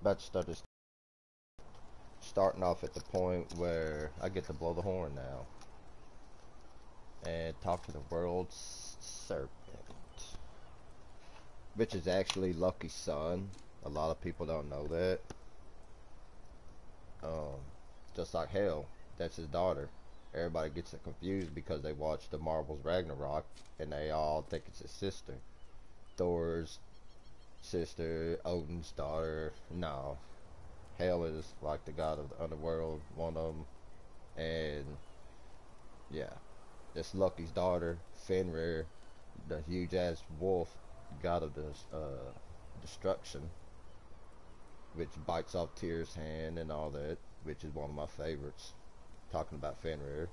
About to start this. Starting off at the point where I get to blow the horn now. And talk to the world's serpent. Which is actually Loki's son. A lot of people don't know that. Just like Hel, that's his daughter. Everybody gets it confused because they watch the Marvel's Ragnarok and they all think it's his sister. Thor's sister, Odin's daughter. No. Hel is like the god of the underworld, one of them. And yeah. It's Loki's daughter, Fenrir, the huge ass wolf, god of this destruction, which bites off Tyr's hand and all that, which is one of my favorites. Talking about Fenrir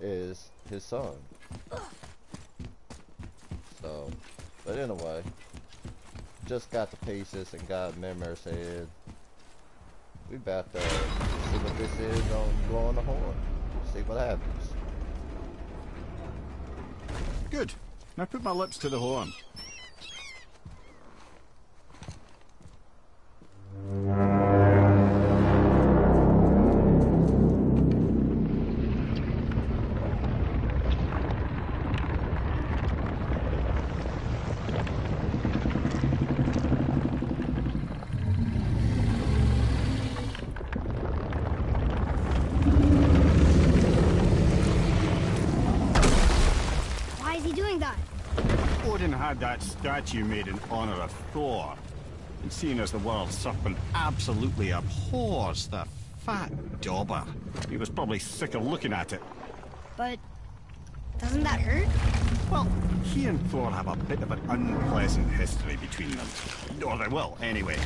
is his son. So, but anyway, just got the pieces and got Mimer said we about to see what this is on blowing the horn. See what happens. Good. Now put my lips to the horn. That statue made in honor of Thor, and seeing as the world serpent absolutely abhors the fat dauber, he was probably sick of looking at it. But doesn't that hurt? Well, he and Thor have a bit of an unpleasant history between them, or they will anyway.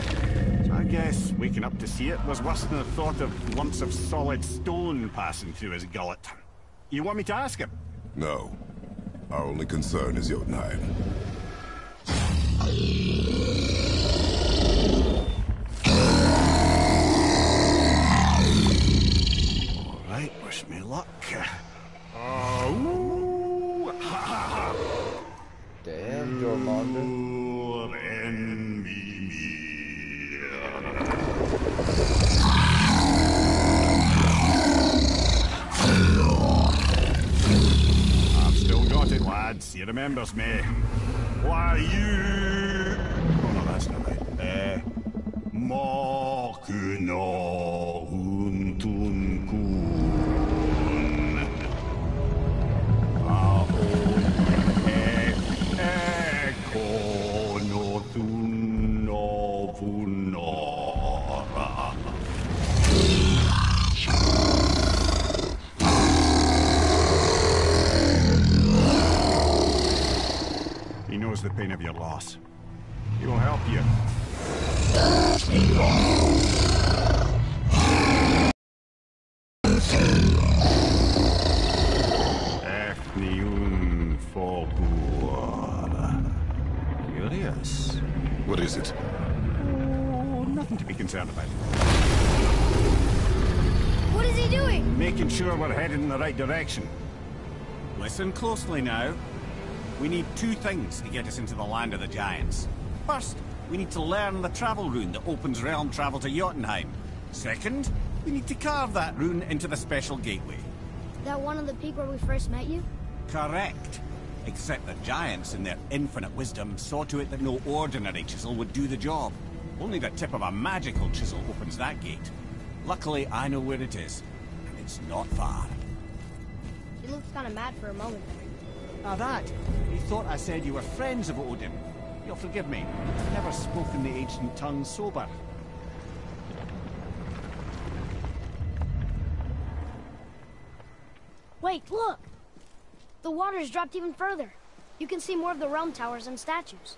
So I guess waking up to see it was worse than the thought of lumps of solid stone passing through his gullet. You want me to ask him? No. Our only concern is Jotunheim. All right, wish me luck. Damn, you're Baldur. Lads, he remembers me. Why you? Oh no, that's not right. Makuno Huntunkun. Eko no Tunno Funora. Knows the pain of your loss. He will help you. Curious. What is it? Oh, nothing to be concerned about. What is he doing? Making sure we're headed in the right direction. Listen closely now. We need two things to get us into the land of the giants. First, we need to learn the travel rune that opens realm travel to Jotunheim. Second, we need to carve that rune into the special gateway. That one on the peak where we first met you? Correct. Except the giants, in their infinite wisdom, saw to it that no ordinary chisel would do the job. Only the tip of a magical chisel opens that gate. Luckily, I know where it is, and it's not far. He looked kind of mad for a moment. Now that, he thought I said you were friends of Odin. You'll forgive me, I've never spoken the ancient tongue sober. Wait, look! The water's dropped even further. You can see more of the realm towers and statues.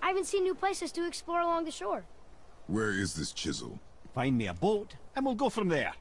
I even see new places to explore along the shore. Where is this chisel? Find me a boat, and we'll go from there.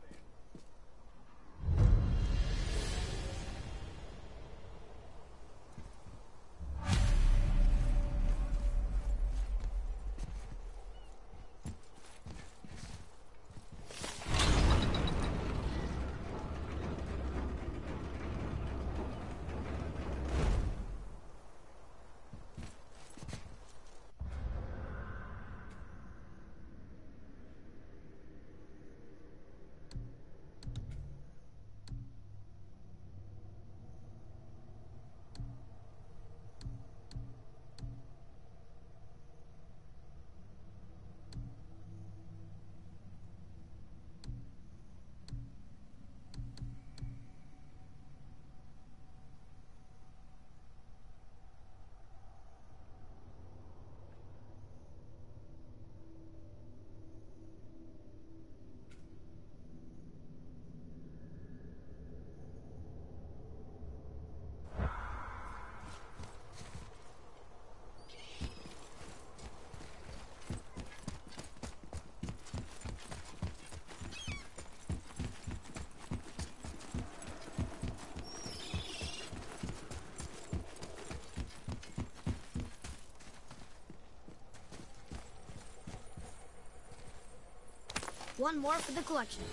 One more for the collection.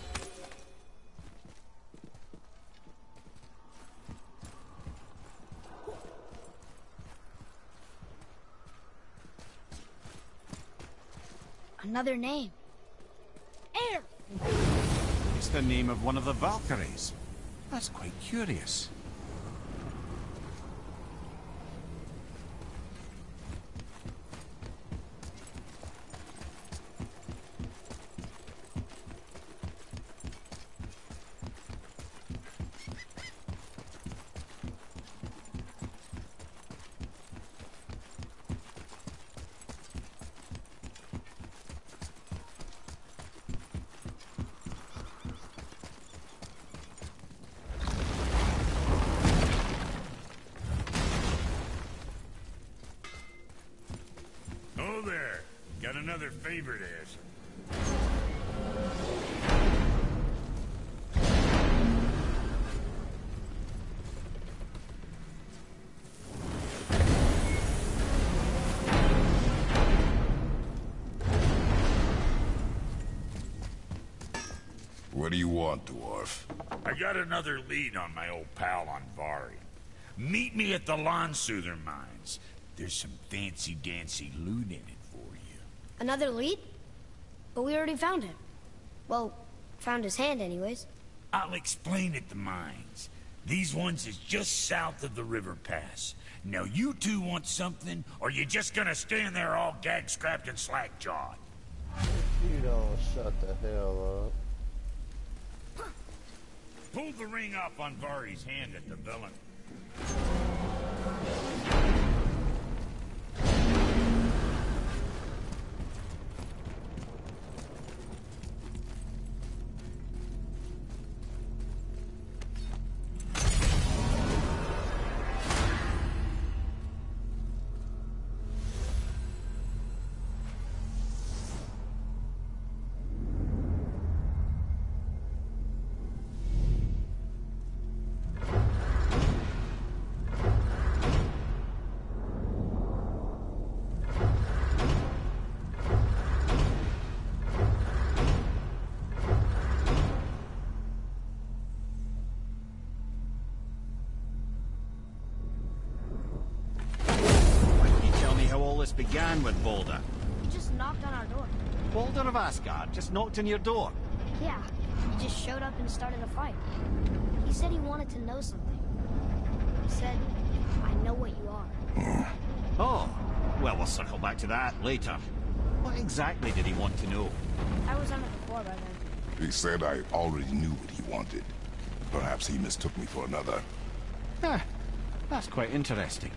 Another name. Air! It's the name of one of the Valkyries. That's quite curious. Another favorite is. What do you want, dwarf? I got another lead on my old pal Andvari. Meet me at the lawn soother mines. There's some fancy dancy loot in it. Another lead? But we already found him. Well, found his hand anyways. I'll explain at the mines. These ones is just south of the river pass. Now you two want something, or you just gonna stand there all gag-scrapped and slack-jawed? You don't shut the hell up. Pull the ring off on Vari's hand at the villain. Began with Baldur. He just knocked on our door. Baldur of Asgard just knocked on your door? Yeah, he just showed up and started a fight. He said he wanted to know something. He said, I know what you are. Oh, well, we'll circle back to that later. What exactly did he want to know? I was on it before by then. He said I already knew what he wanted. Perhaps he mistook me for another. Huh, that's quite interesting.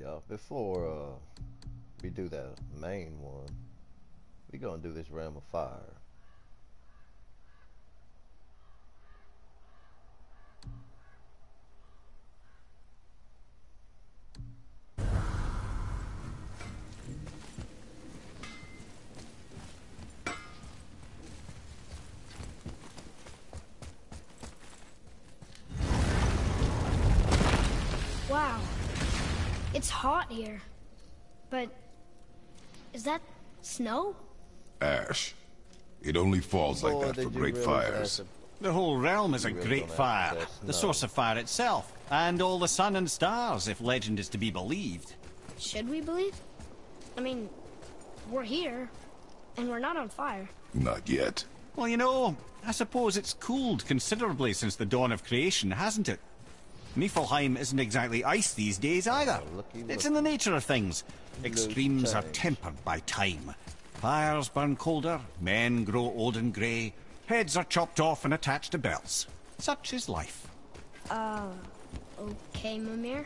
Y'all, before we do that main one, we gonna do this Realm of Fire. It's hot here, but is that snow? Ash. It only falls like that for great fires. The whole realm is a great fire, the source of fire itself, and all the sun and stars, if legend is to be believed. Should we believe? I mean, we're here, and we're not on fire. Not yet. Well, you know, I suppose it's cooled considerably since the dawn of creation, hasn't it? Niflheim isn't exactly ice these days either. It's in the nature of things. Extremes are tempered by time. Fires burn colder, men grow old and grey, heads are chopped off and attached to bells. Such is life. Okay, Mimer.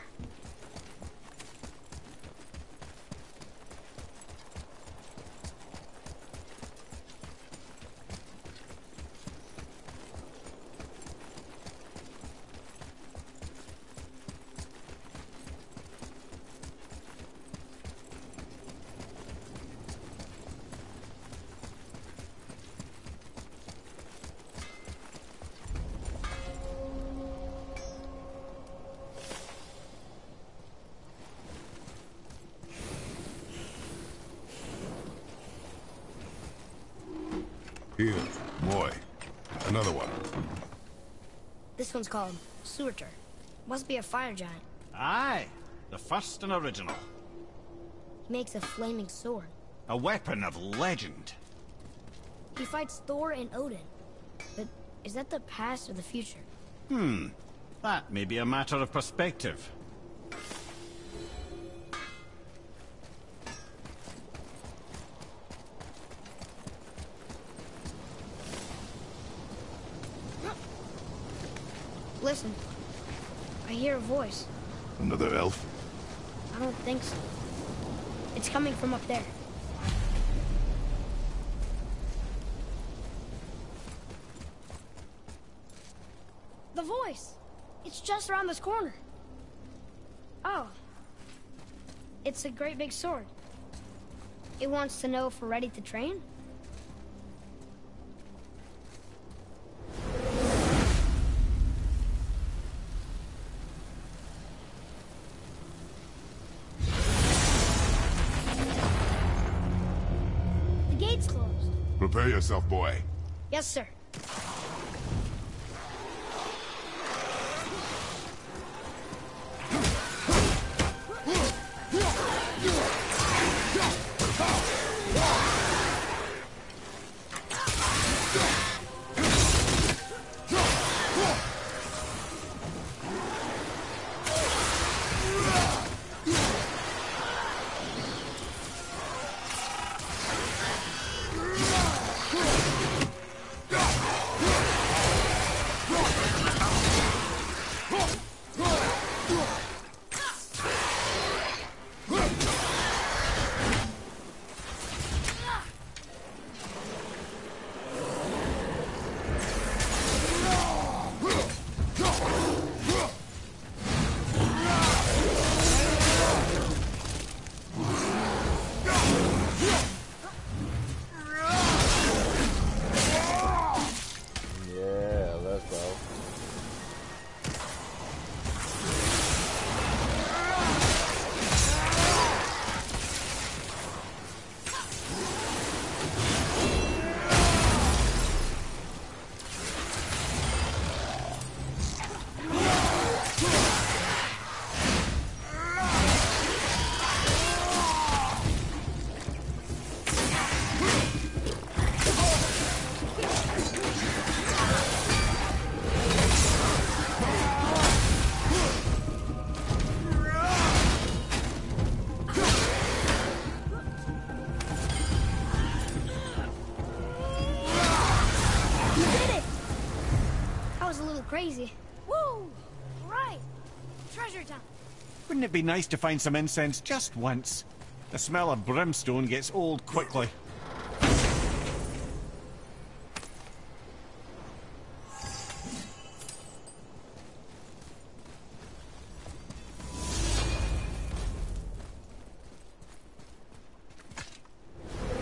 Here, boy. Another one. This one's called Surtur. Must be a fire giant. Aye, the first and original. He makes a flaming sword. A weapon of legend. He fights Thor and Odin. But is that the past or the future? That may be a matter of perspective. Listen, I hear a voice. Another elf? I don't think so. It's coming from up there. The voice! It's just around this corner. Oh. It's a great big sword. It wants to know if we're ready to train? Prepare yourself, boy. Yes, sir. Crazy. Woo! Right! Treasure time! Wouldn't it be nice to find some incense just once? The smell of brimstone gets old quickly. It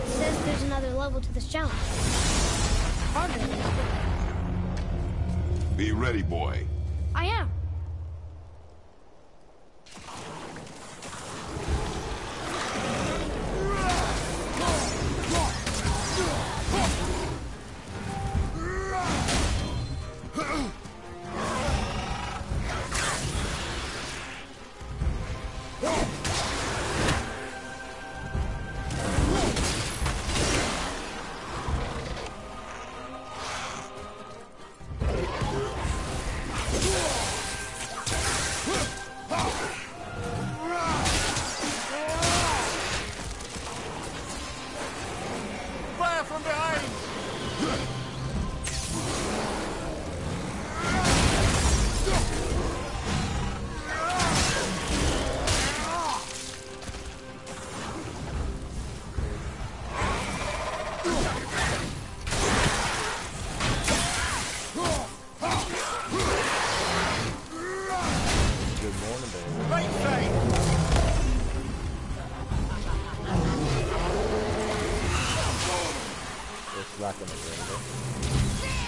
says there's another level to this challenge. Harder than this. Be ready, boy. I am. Rock on the ground. Yep.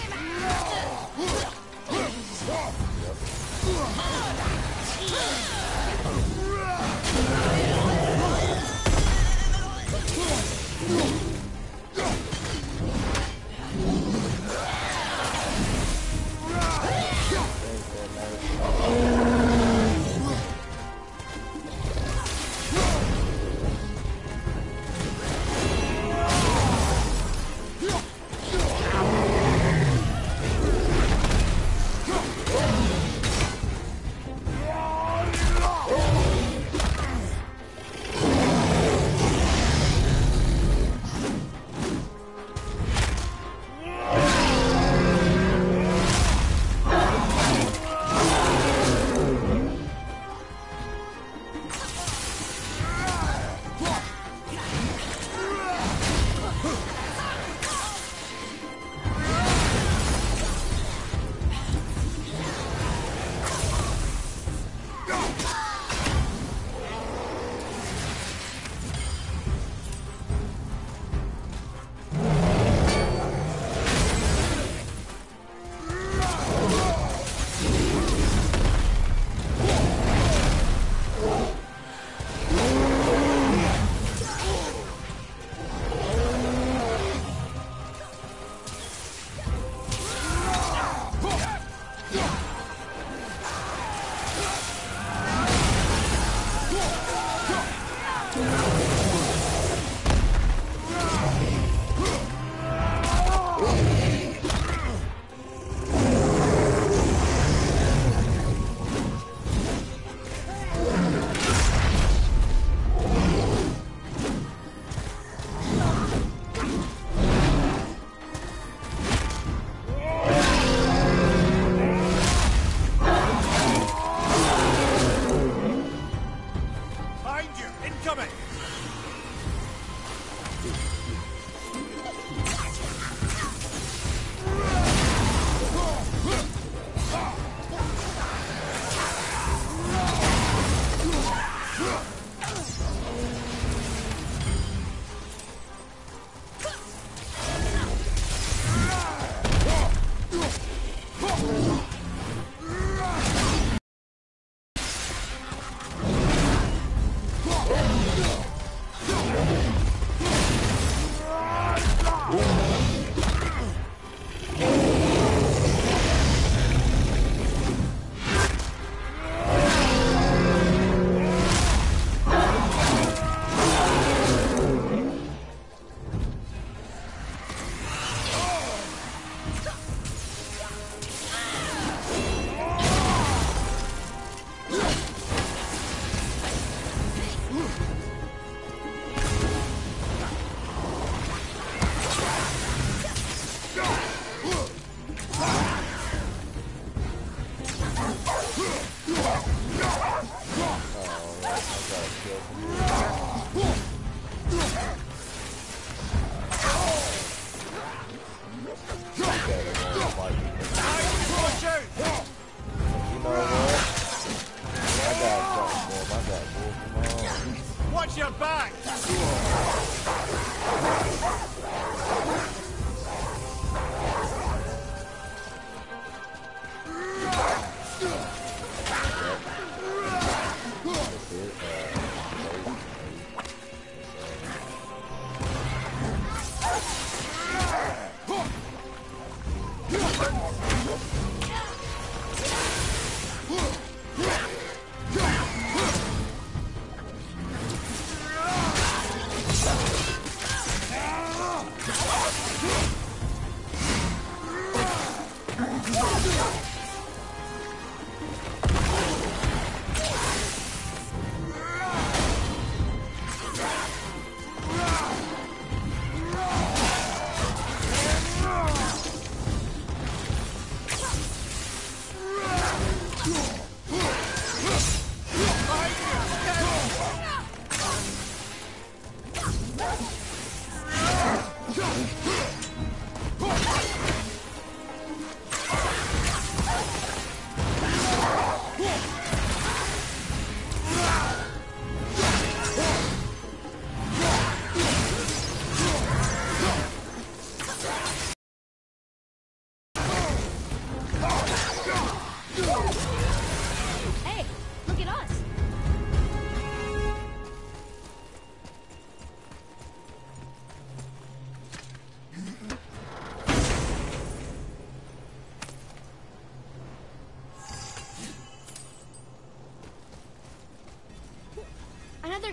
Yeah.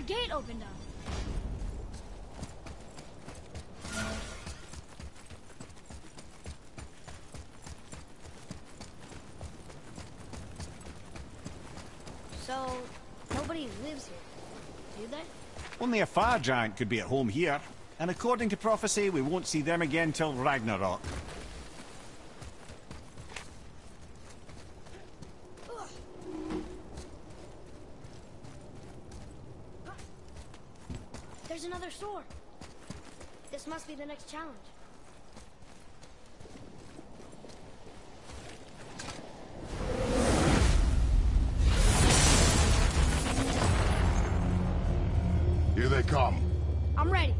gate opened up. So, nobody lives here, do they? Only a fire giant could be at home here. And according to prophecy, we won't see them again till Ragnarok. There's another sword. This must be the next challenge. Here they come. I'm ready.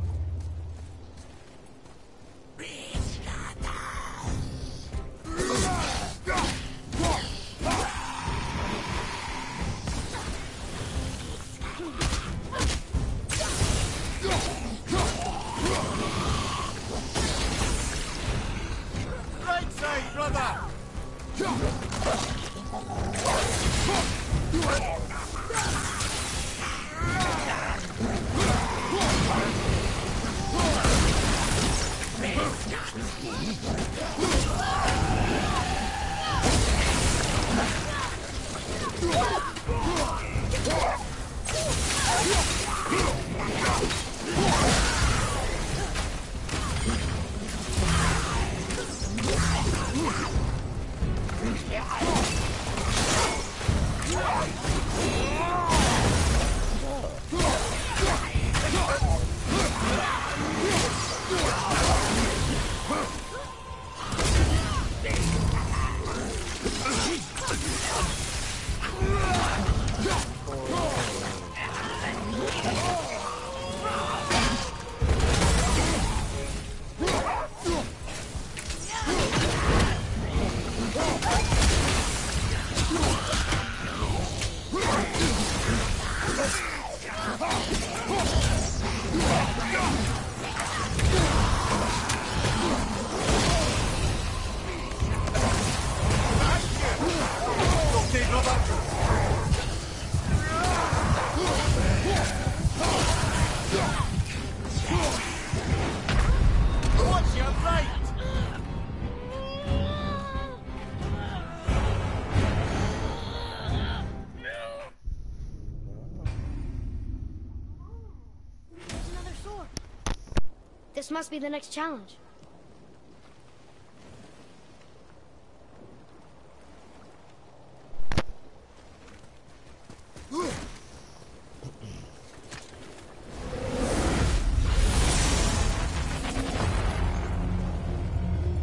This must be the next challenge.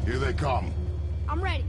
Here they come. I'm ready.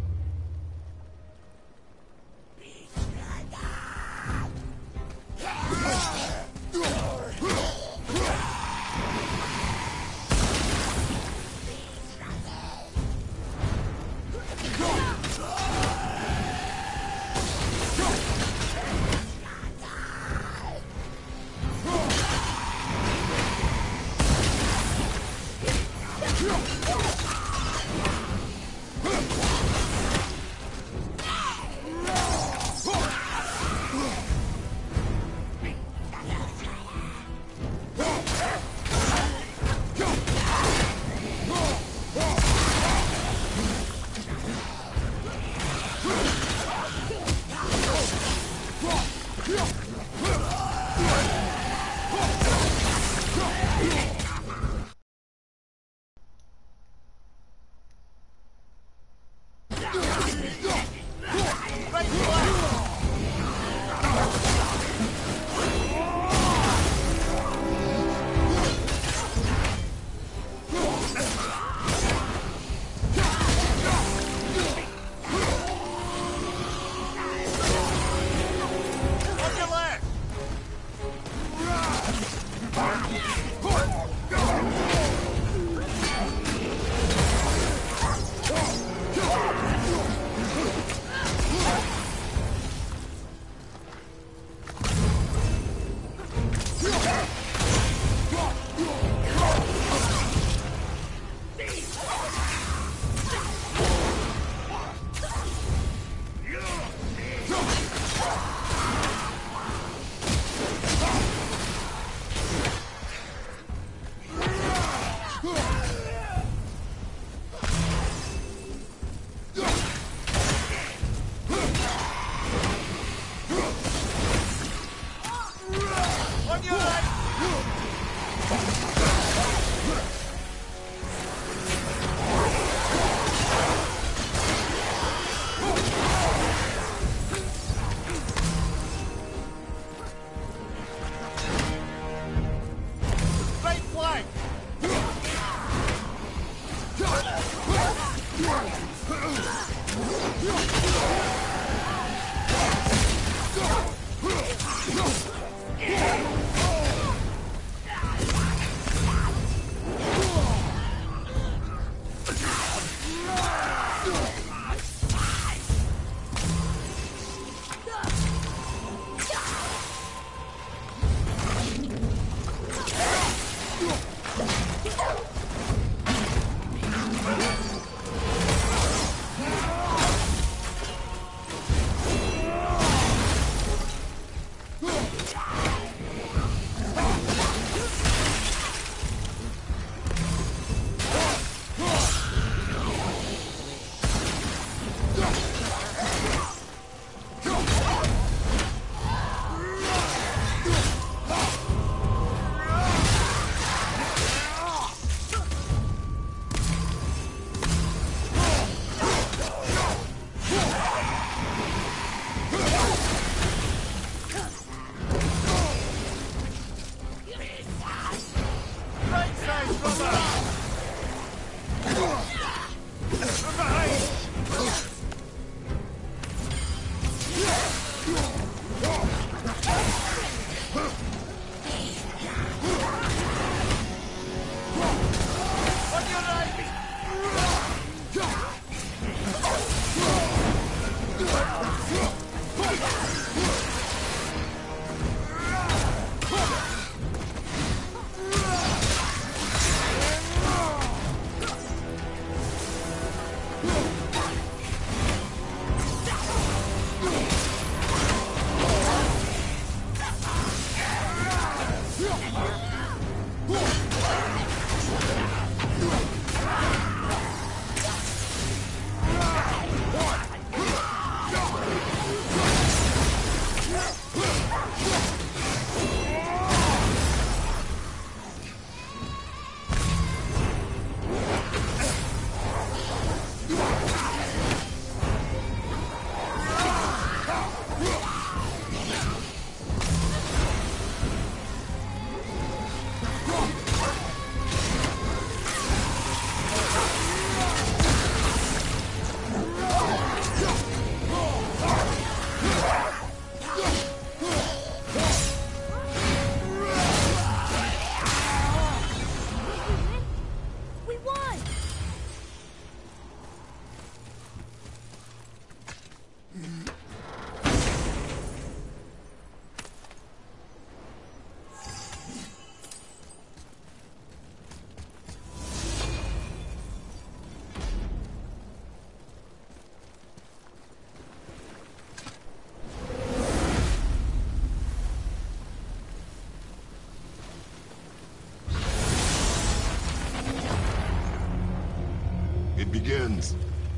Begins.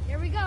Here we go.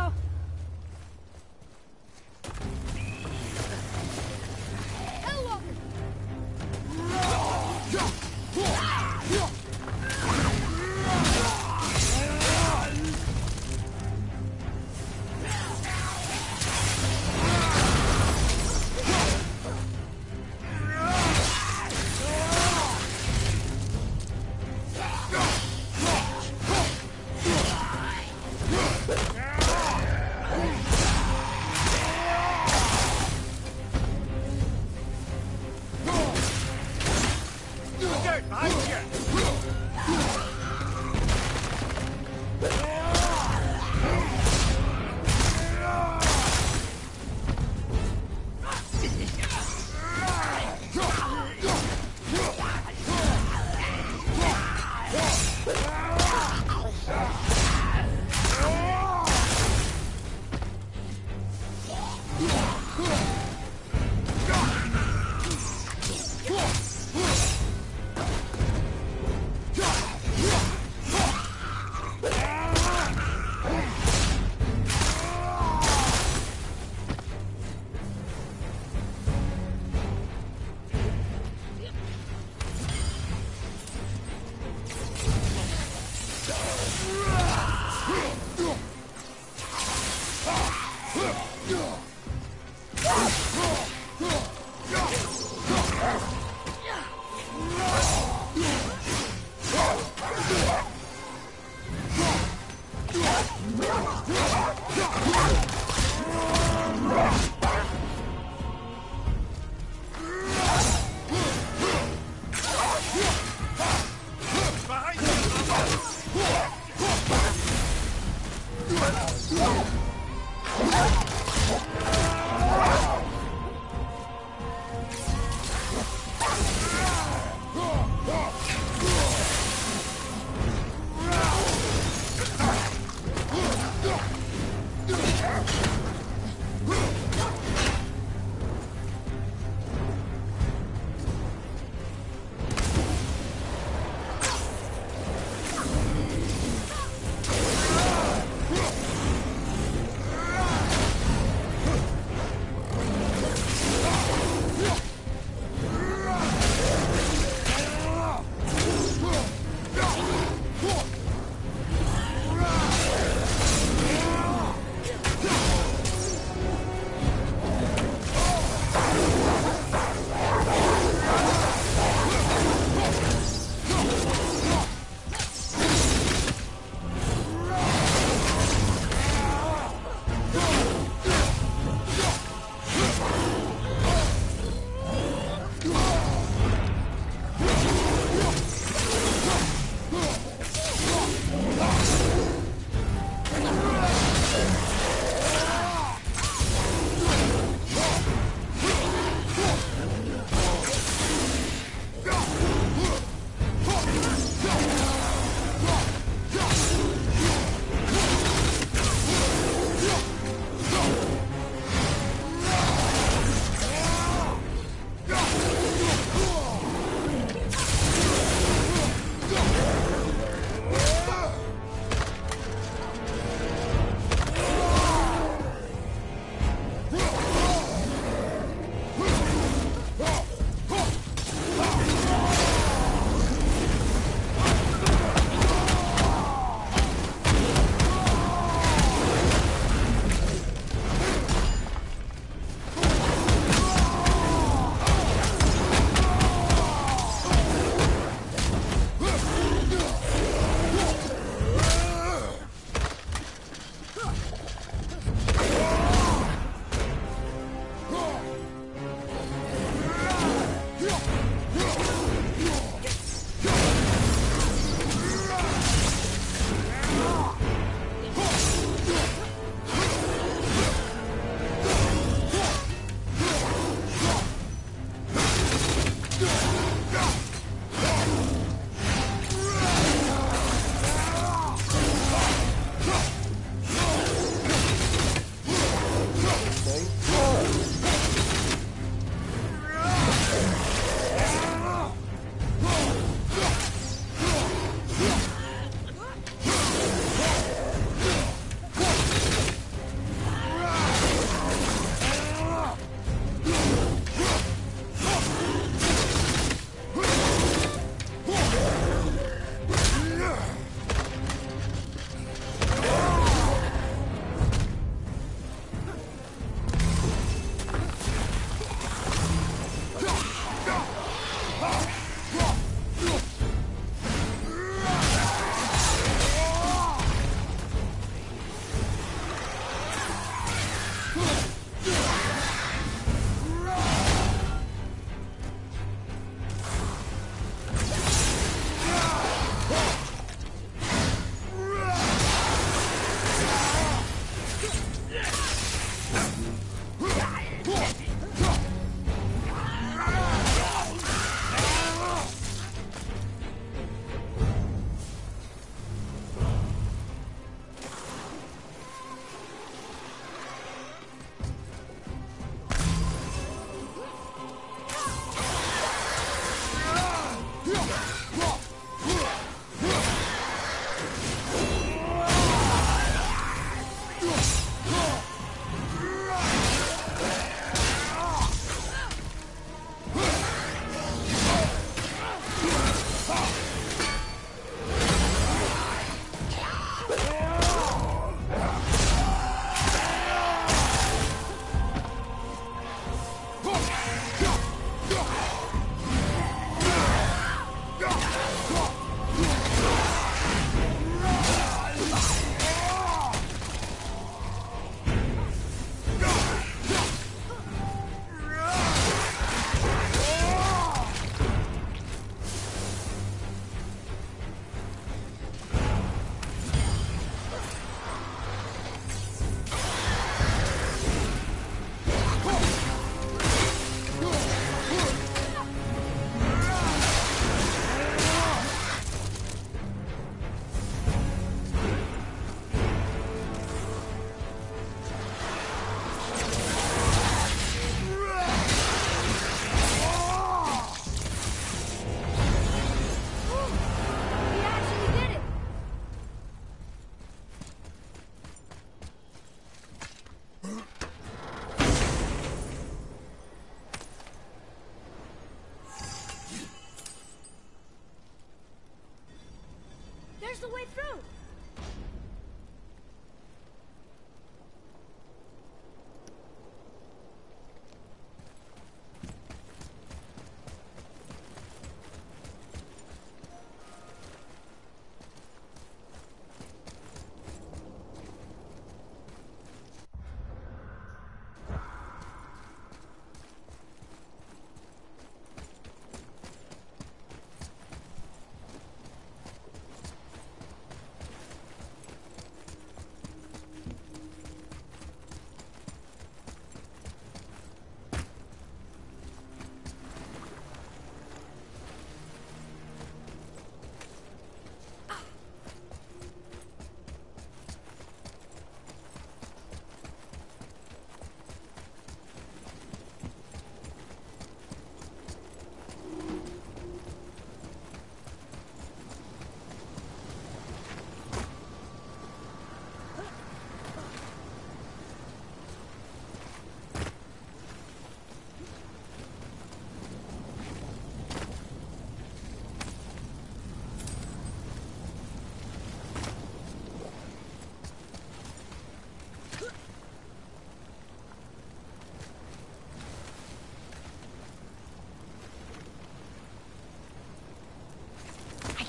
There's the way through.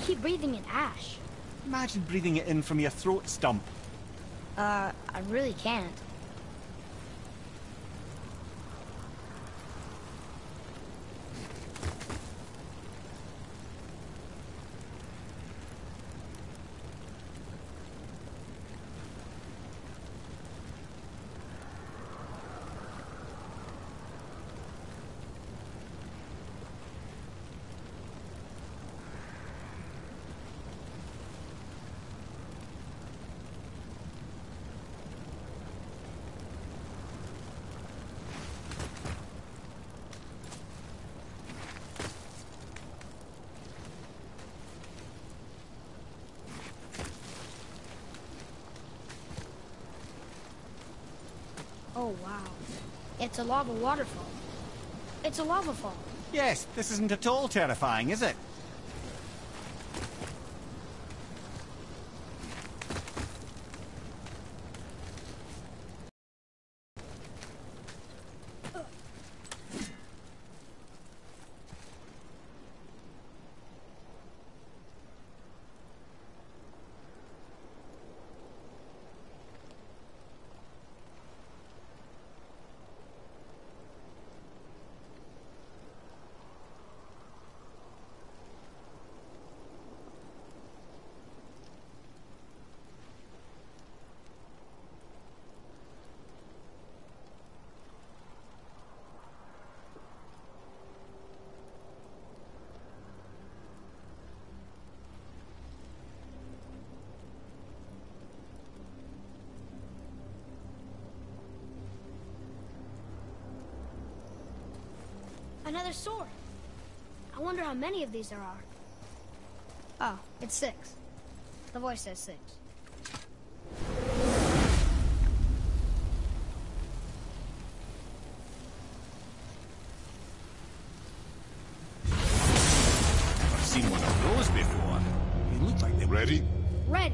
Keep breathing in ash. Imagine breathing it in from your throat stump. I really can't. Oh, wow. It's a lava waterfall. It's a lava fall. Yes, this isn't at all terrifying, is it? Another sword. I wonder how many of these there are. Oh, it's 6. The voice says 6. I've seen one of those before. They look like they're ready. Ready.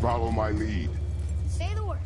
Follow my lead. Say the word.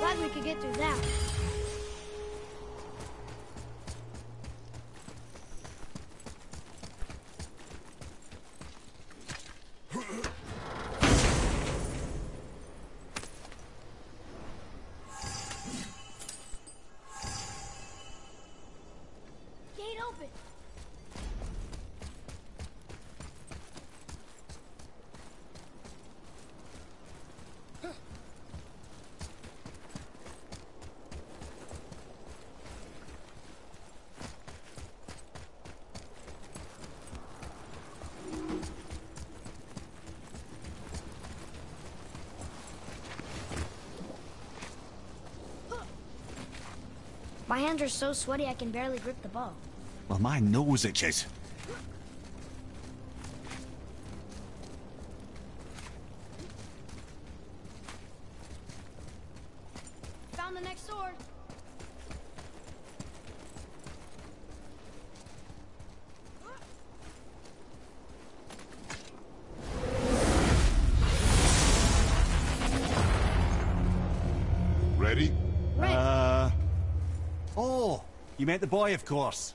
Glad we could get through that. My hands are so sweaty I can barely grip the bow. Well, my nose itches. Found the next sword. Ready? Ready. Oh, you meant the boy, of course.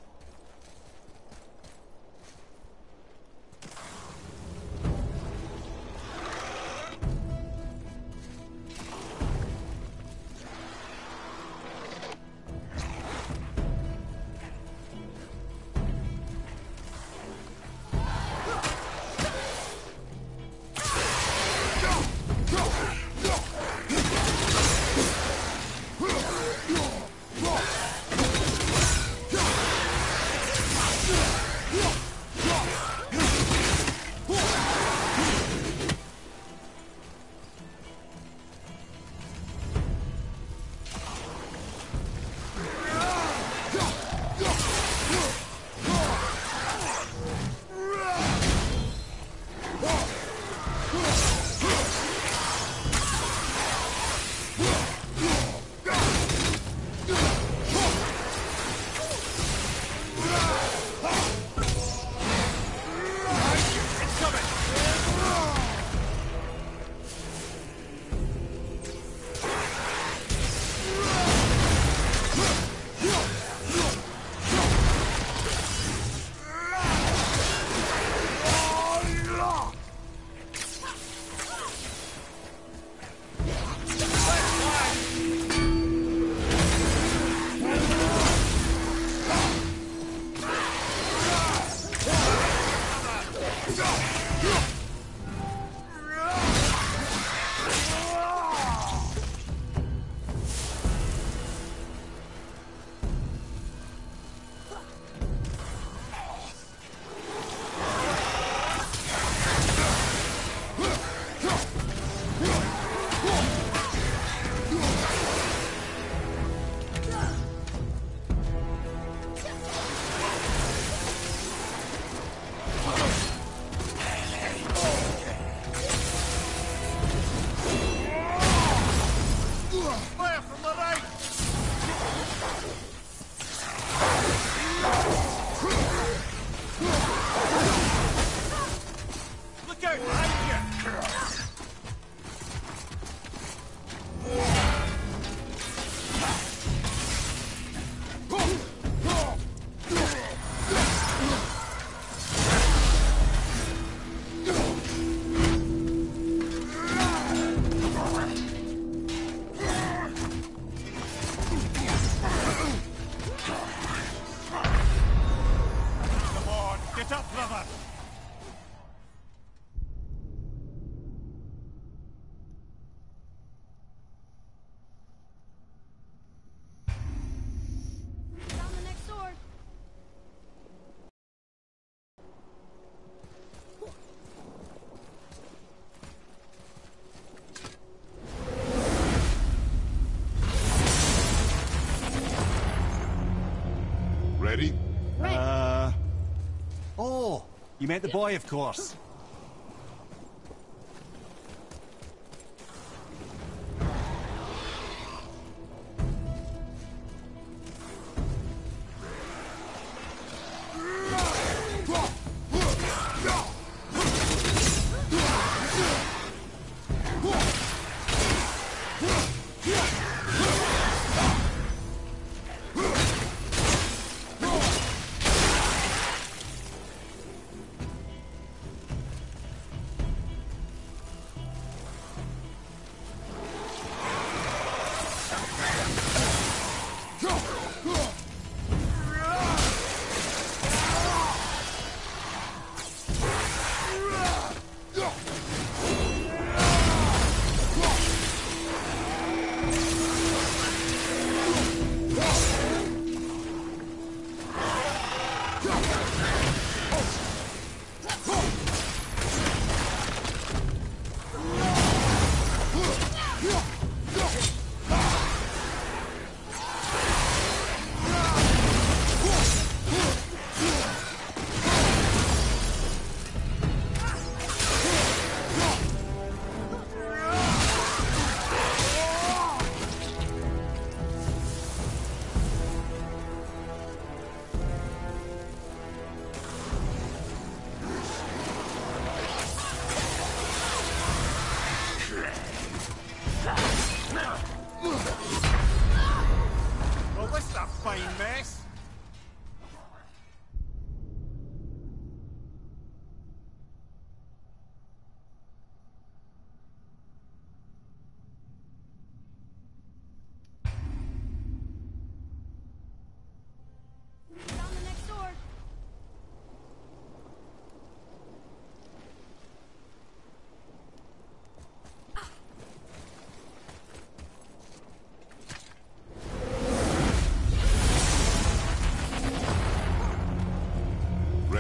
You meant the boy, of course.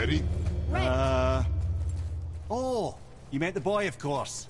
ready? Right. Oh, you meant the boy, of course.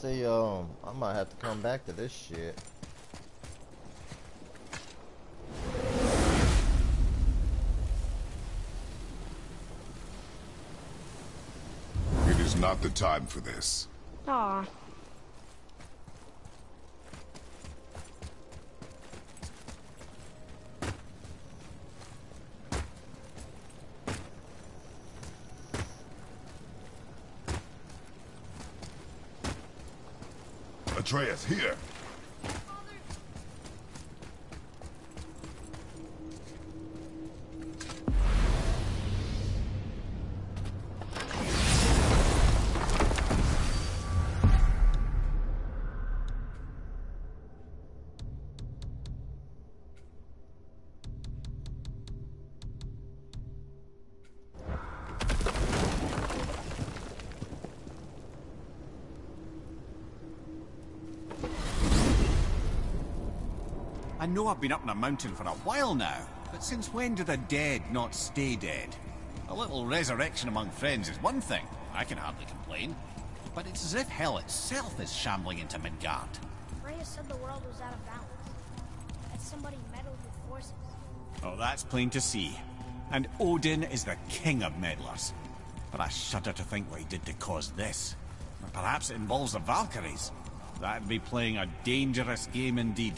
See, I might have to come back to this shit. It is not the time for this. Aww. Atreus, here! I know I've been up in a mountain for a while now, but since when do the dead not stay dead? A little resurrection among friends is one thing, I can hardly complain, but it's as if Hel itself is shambling into Midgard. Freya said the world was out of balance, that somebody meddled with forces. Oh, that's plain to see, and Odin is the king of meddlers. But I shudder to think what he did to cause this. Perhaps it involves the Valkyries. That'd be playing a dangerous game indeed.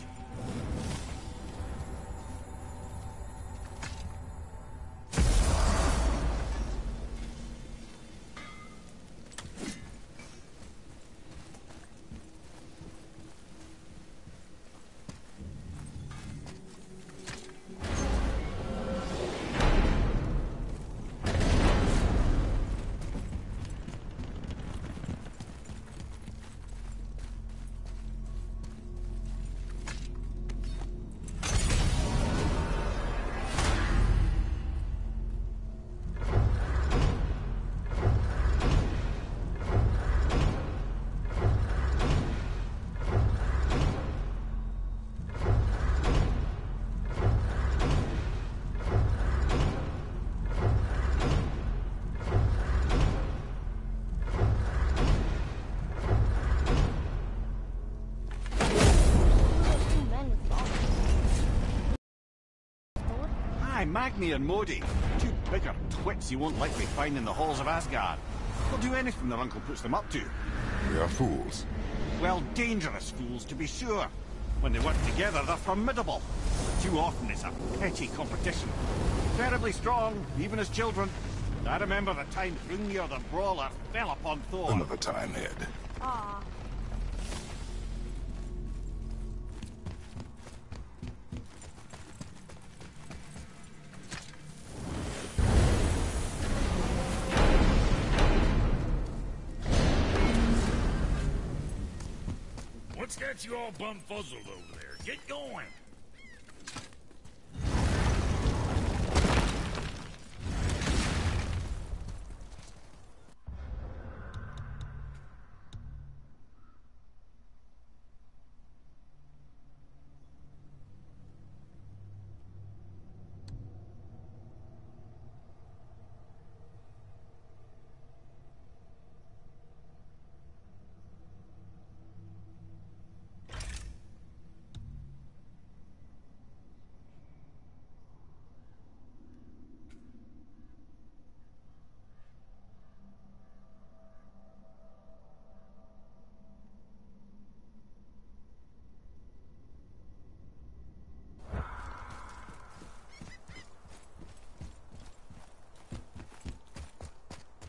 Aye, Magni and Modi. Two bigger twits you won't likely find in the halls of Asgard. They'll do anything their uncle puts them up to. They are fools. Well, dangerous fools, to be sure. When they work together, they're formidable. But too often it's a petty competition. Terribly strong, even as children. I remember the time Hrungnir the Brawler fell upon Thor. Another time, Ed. Aww. What's got you all bumfuzzled over there? Get going!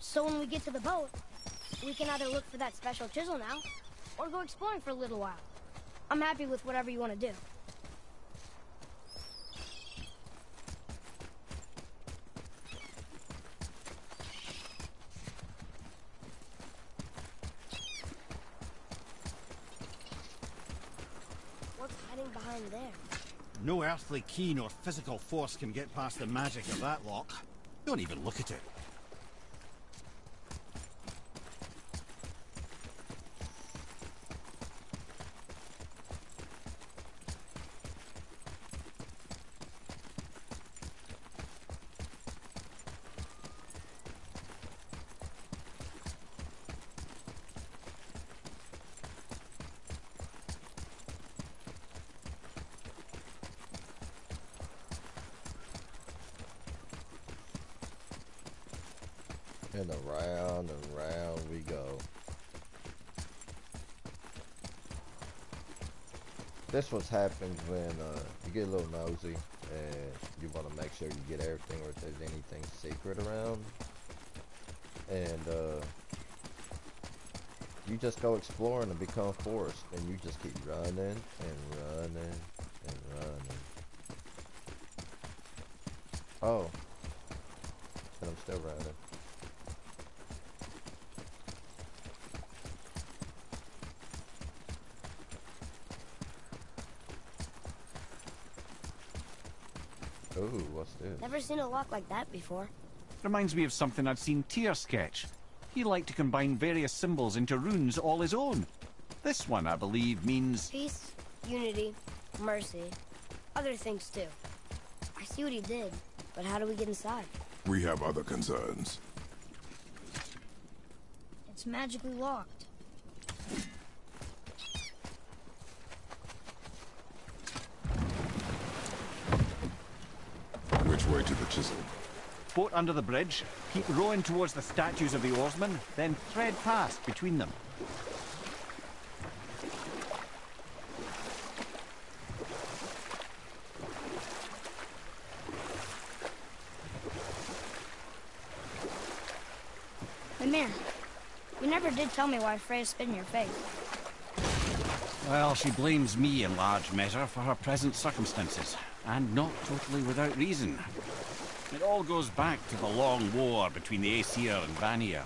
So when we get to the boat, we can either look for that special chisel now, or go exploring for a little while. I'm happy with whatever you want to do. What's hiding behind there? No earthly key nor physical force can get past the magic of that lock. Don't even look at it. That's what happens when you get a little nosy and you want to make sure you get everything, or if there's anything secret around, and you just go exploring and become forest, and you just keep running and running and running. Oh, and I'm still running. Ooh, what's this? Never seen a lock like that before. Reminds me of something I've seen Tyr sketch. He liked to combine various symbols into runes all his own. This one, I believe, means... peace, unity, mercy, other things too. I see what he did, but how do we get inside? We have other concerns. It's magically locked. To the chisel. Boat under the bridge, keep rowing towards the statues of the oarsmen, then thread past between them. Mimer, you never did tell me why Freya spit in your face. Well, she blames me in large measure for her present circumstances, and not totally without reason. It all goes back to the long war between the Aesir and Vanir.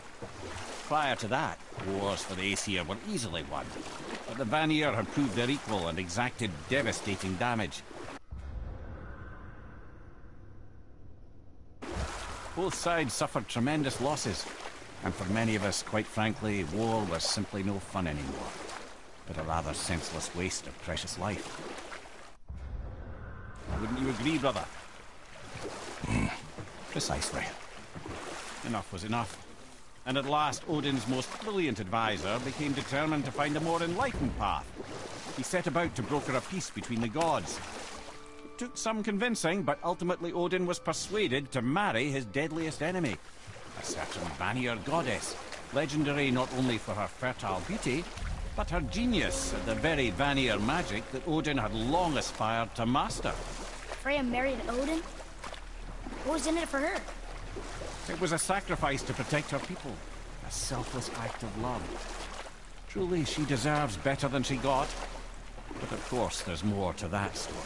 Prior to that, wars for the Aesir were easily won, but the Vanir had proved their equal and exacted devastating damage. Both sides suffered tremendous losses, and for many of us, quite frankly, war was simply no fun anymore, but a rather senseless waste of precious life. Wouldn't you agree, brother? Precisely. Enough was enough. And at last, Odin's most brilliant advisor became determined to find a more enlightened path. He set about to broker a peace between the gods. took some convincing, but ultimately Odin was persuaded to marry his deadliest enemy, a certain Vanir goddess, legendary not only for her fertile beauty, but her genius at the very Vanir magic that Odin had long aspired to master. Freya married Odin? What was in it for her? It was a sacrifice to protect her people, a selfless act of love. Truly, she deserves better than she got. But of course, there's more to that story.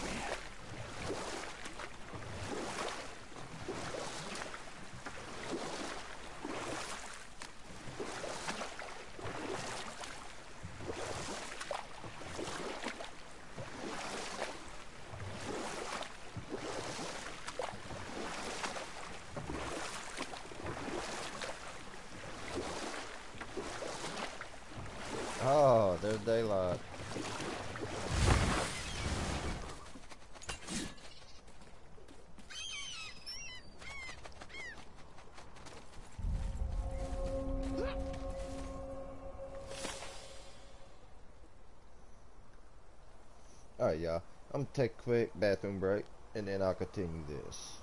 Oh, there's daylight. Alright, y'all. I'm gonna take a quick bathroom break and then I'll continue this.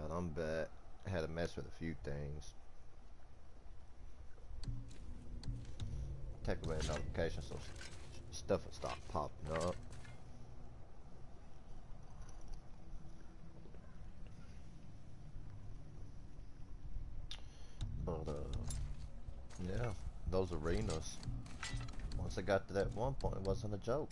side. I'm bad. I had a mess with a few things. Take away notifications so stuff will stop popping up. But, yeah, those arenas, once I got to that one point, it wasn't a joke.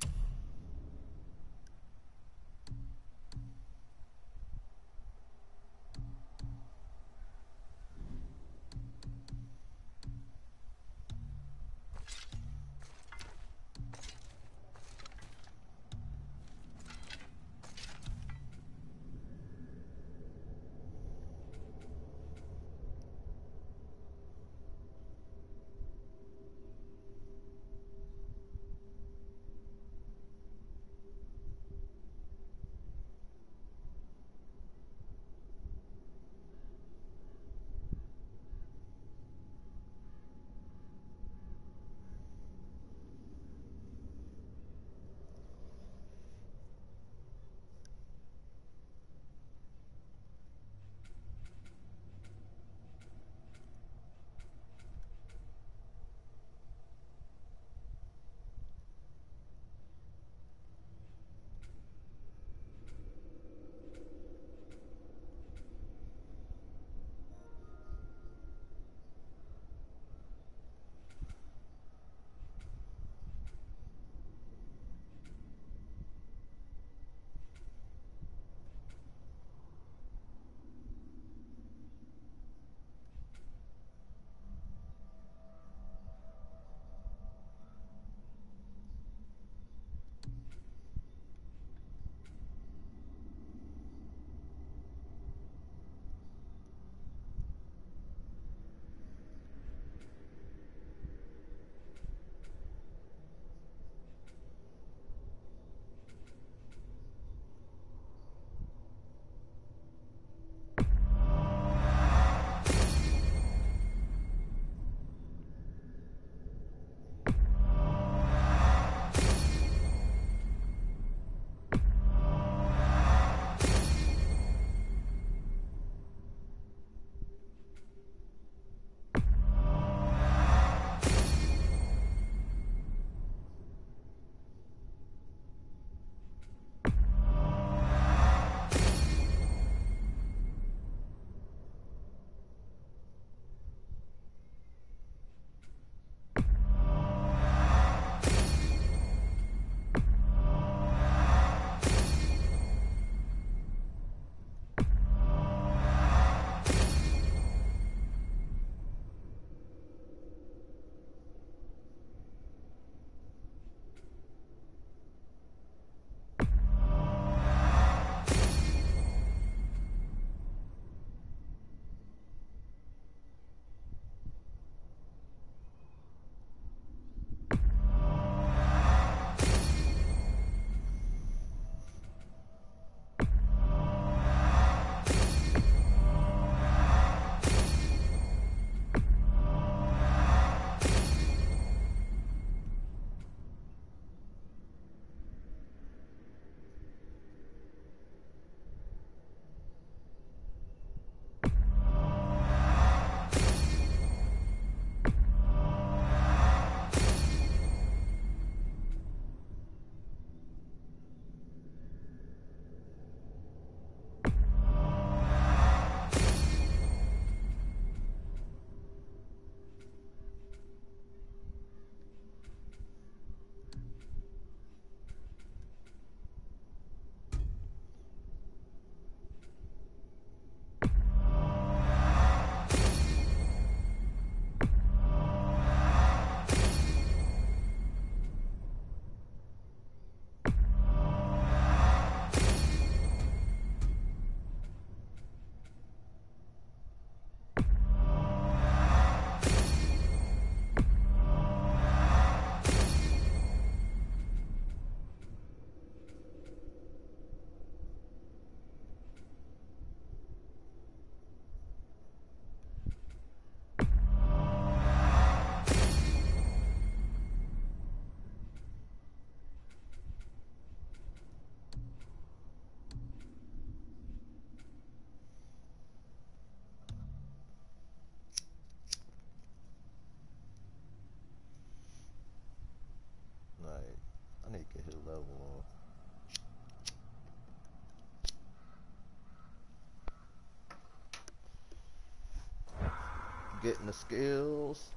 getting the skills.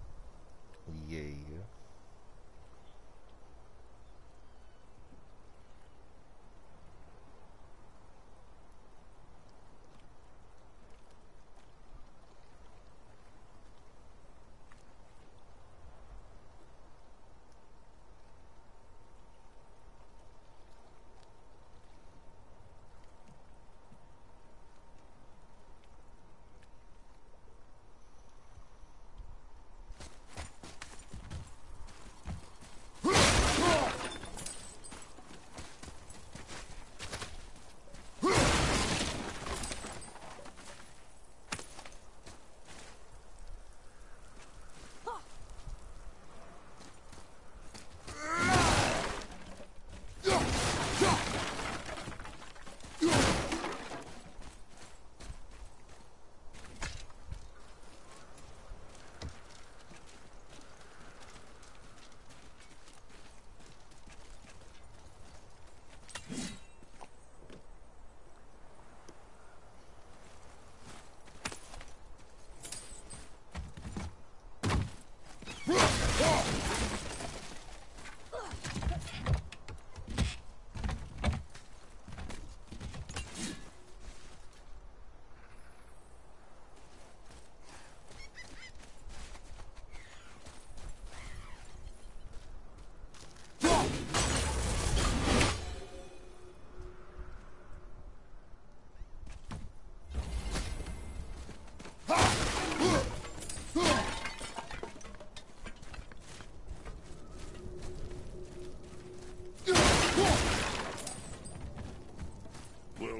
Yeah.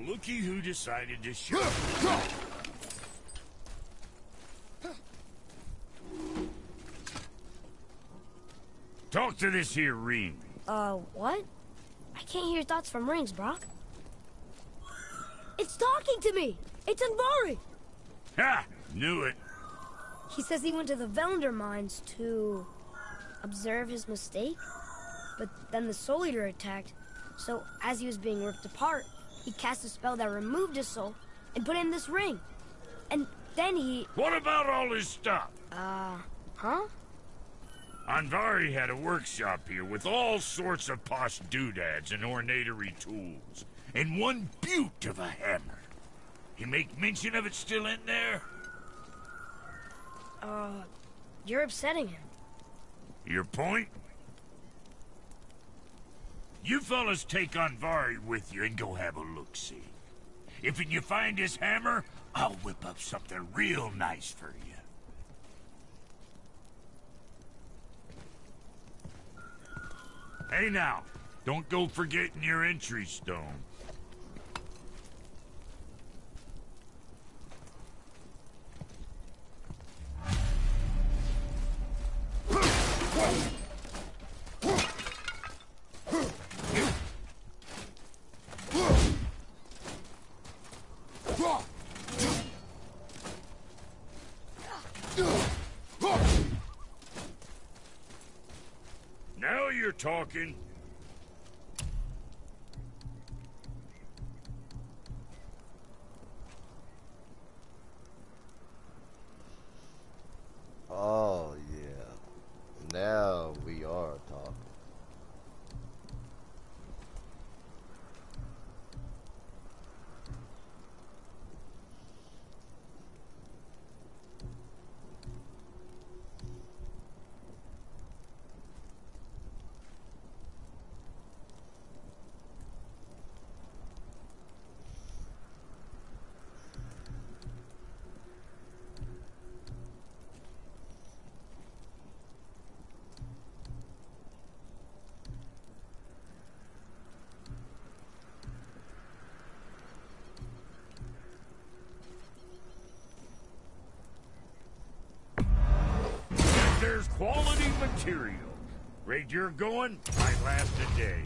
Loki, who decided to shoot. Talk to this here ring. What? I can't hear thoughts from rings, Brock. It's talking to me! It's Andvari! Ha! Knew it. He says he went to the Velnder mines to observe his mistake, but then the Soul Eater attacked, so as he was being ripped apart, he cast a spell that removed his soul and put in this ring. And then he... What about all his stuff? Huh? Andvari had a workshop here with all sorts of posh doodads and ornatory tools. And one beaut of a hammer. You make mention of it still in there? You're upsetting him. Your point? You fellas take Andvari with you and go have a look-see. If you find his hammer, I'll whip up something real nice for you. Hey now, don't go forgetting your entry stone. Talking. Oh, yeah. Now we are talking. Quality material. Rate you're going might last a day.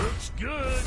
Looks good.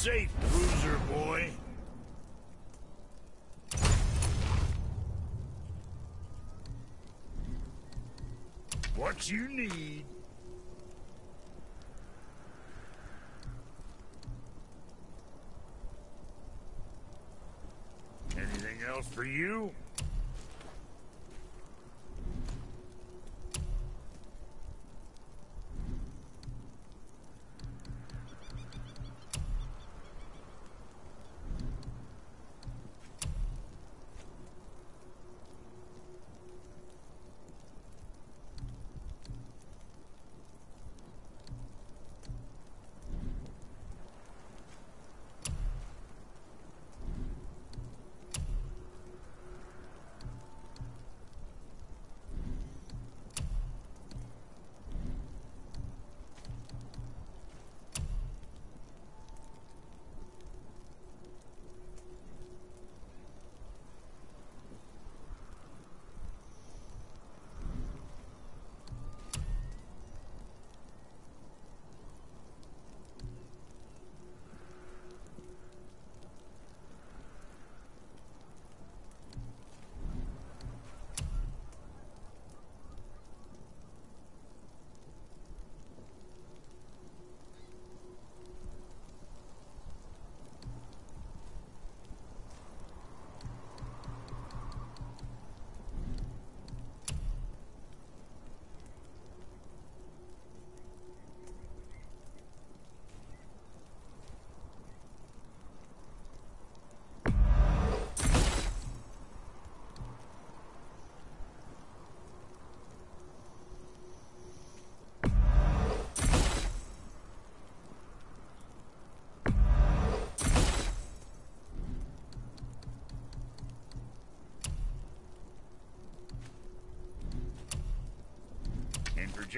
safe, bruiser boy. What you need. Anything else for you?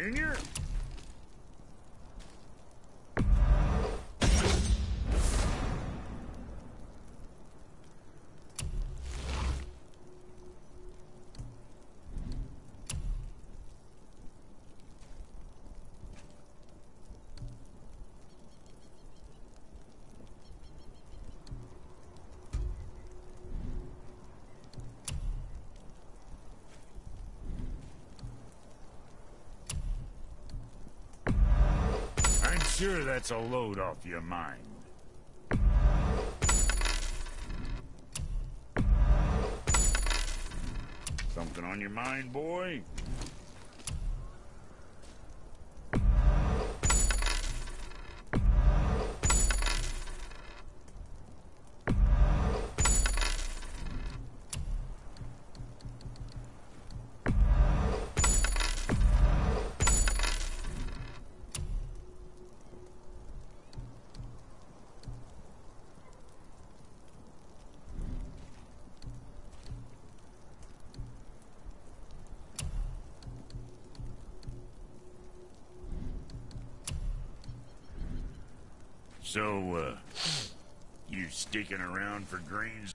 Junior? Sure, that's a load off your mind. Something on your mind, boy? So, you sticking around for greens?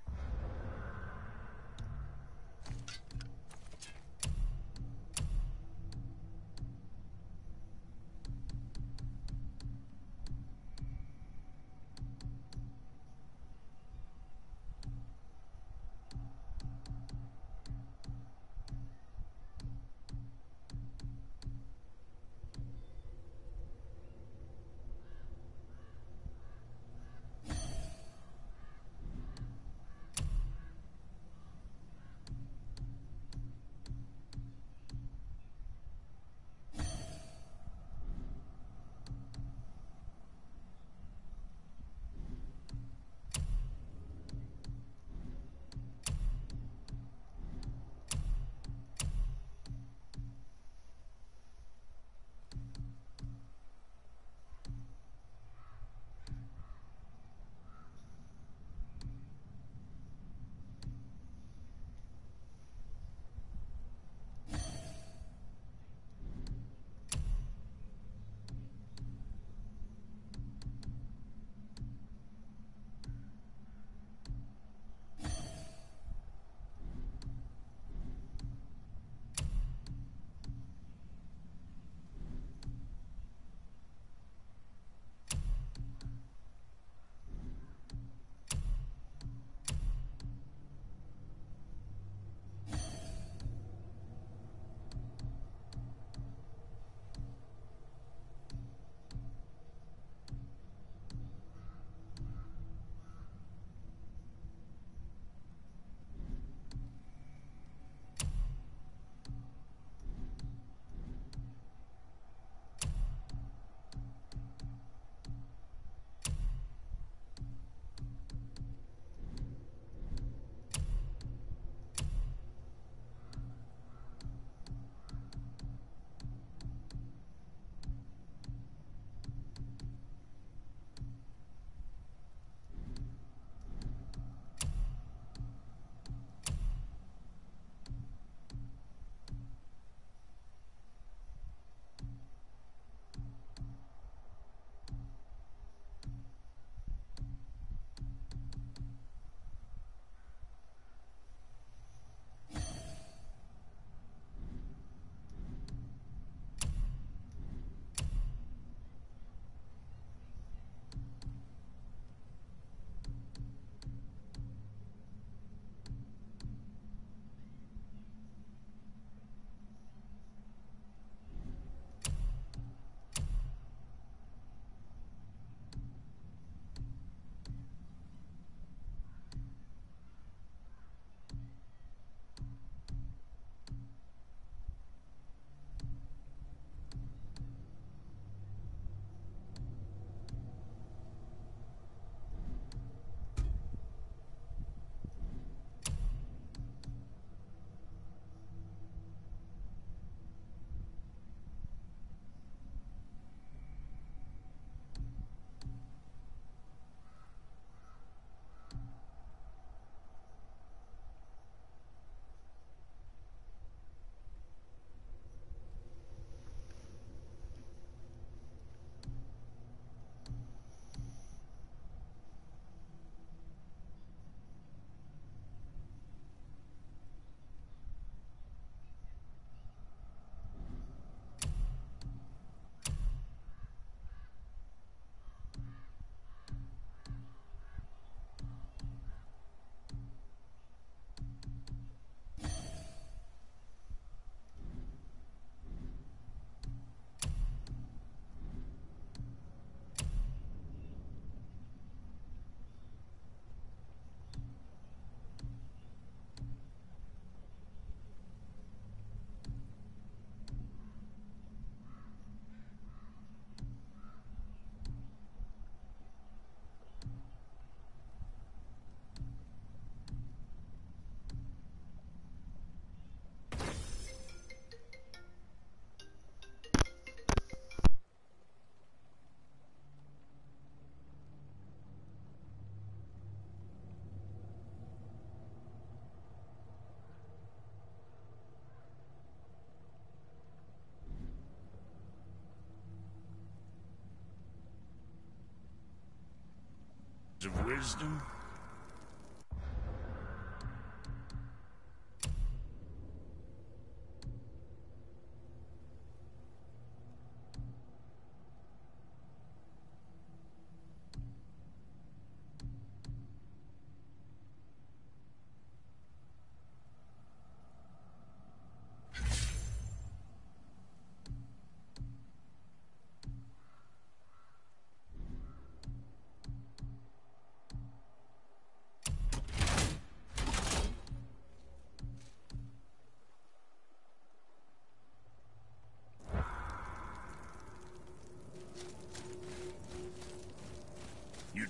of wisdom?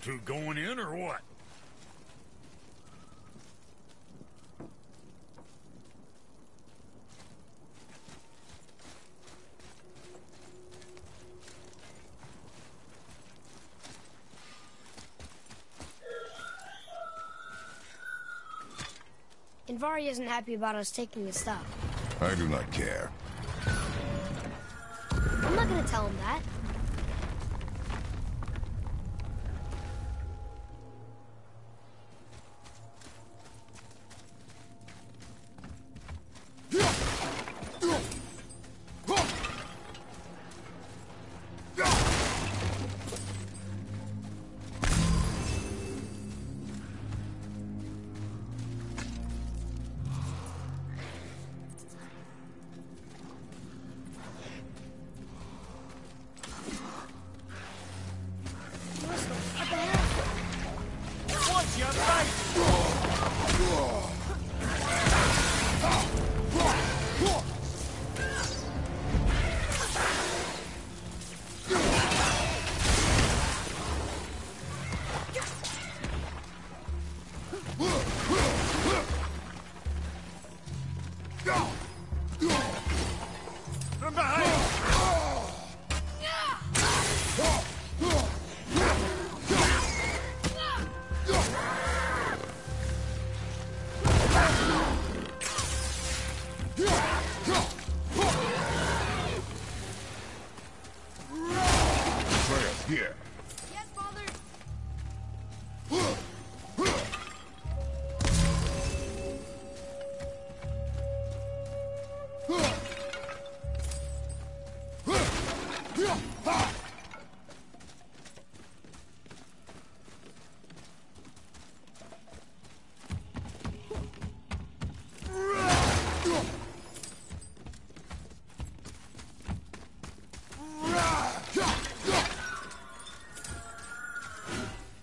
Two going in or what? Andvari isn't happy about us taking his stuff. I do not care. I'm not gonna tell him that.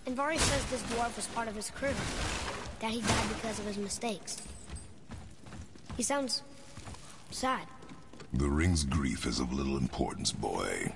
Andvari says this dwarf was part of his crew, that he died because of his mistakes. He sounds sad. The ring's grief is of little importance, boy.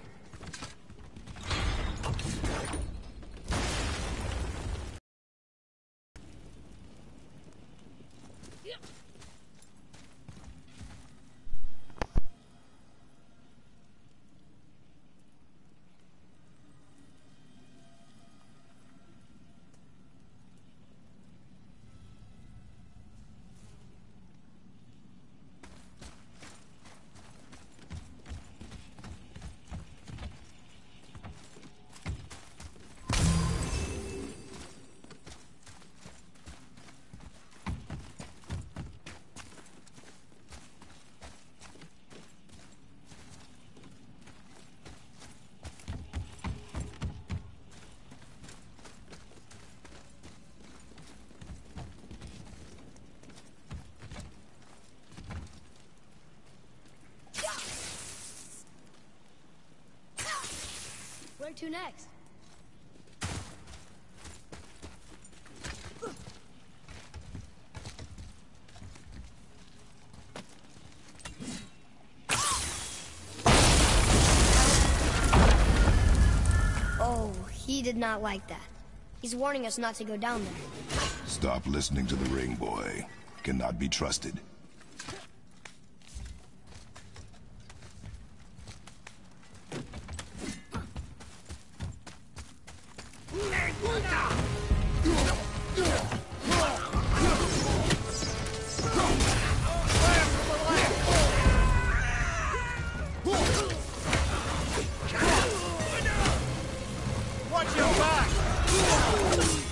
Where to next? Oh, he did not like that. He's warning us not to go down there. Stop listening to the ring, boy. Cannot be trusted. Watch your back!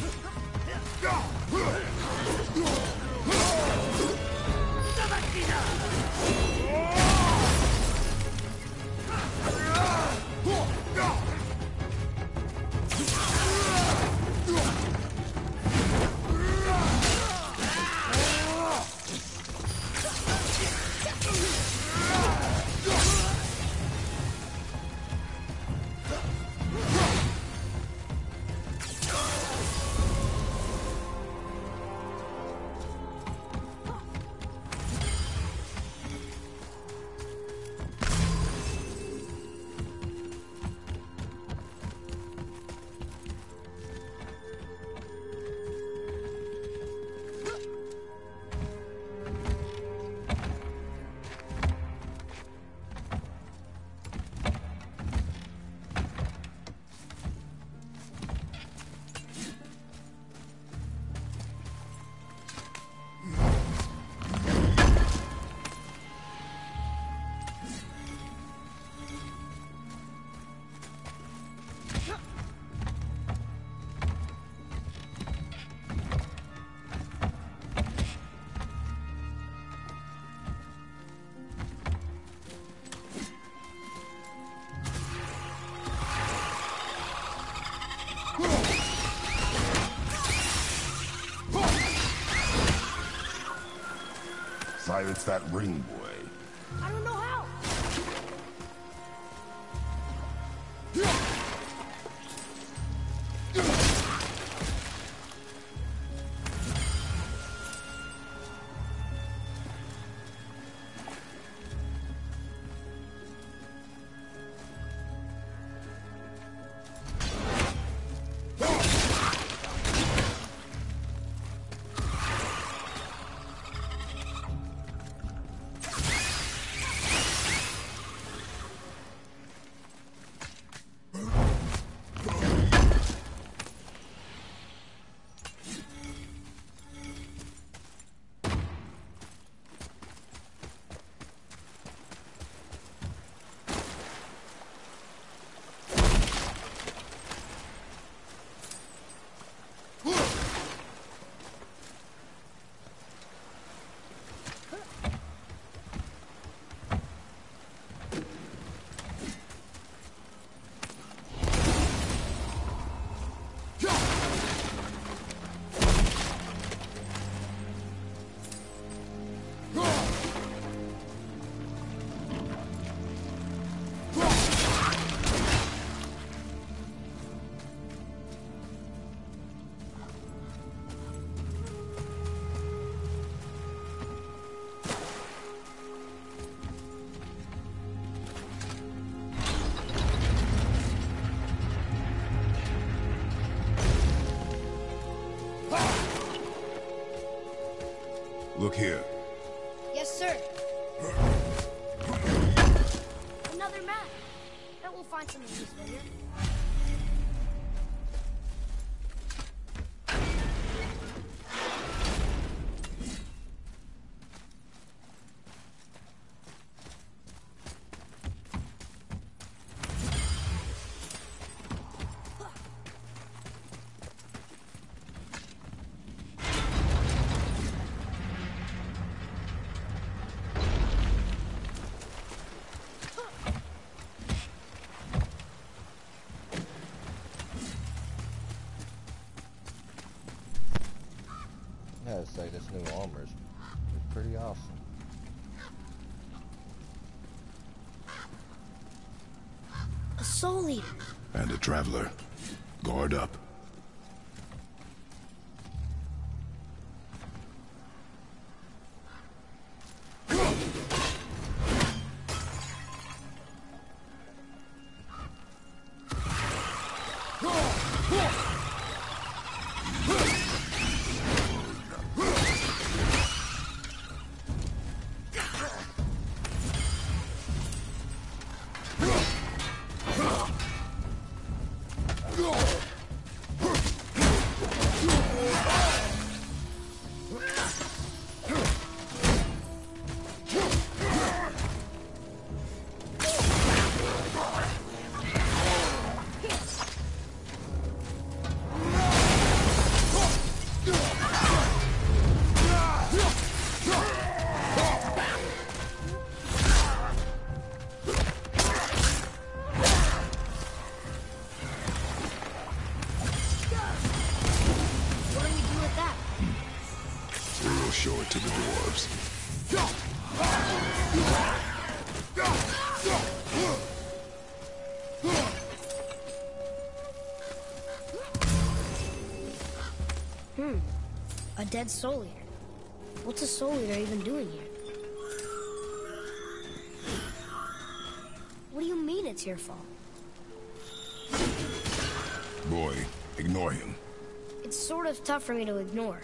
it's that ring boy. I don't know how. Look here. Yes, sir. Another map. Bet we'll find something useful here. Soul Eater. And a traveler. Guard up. Dead Soul Eater. What's a Soul Eater even doing here? What do you mean it's your fault? Boy, ignore him. It's sort of tough for me to ignore.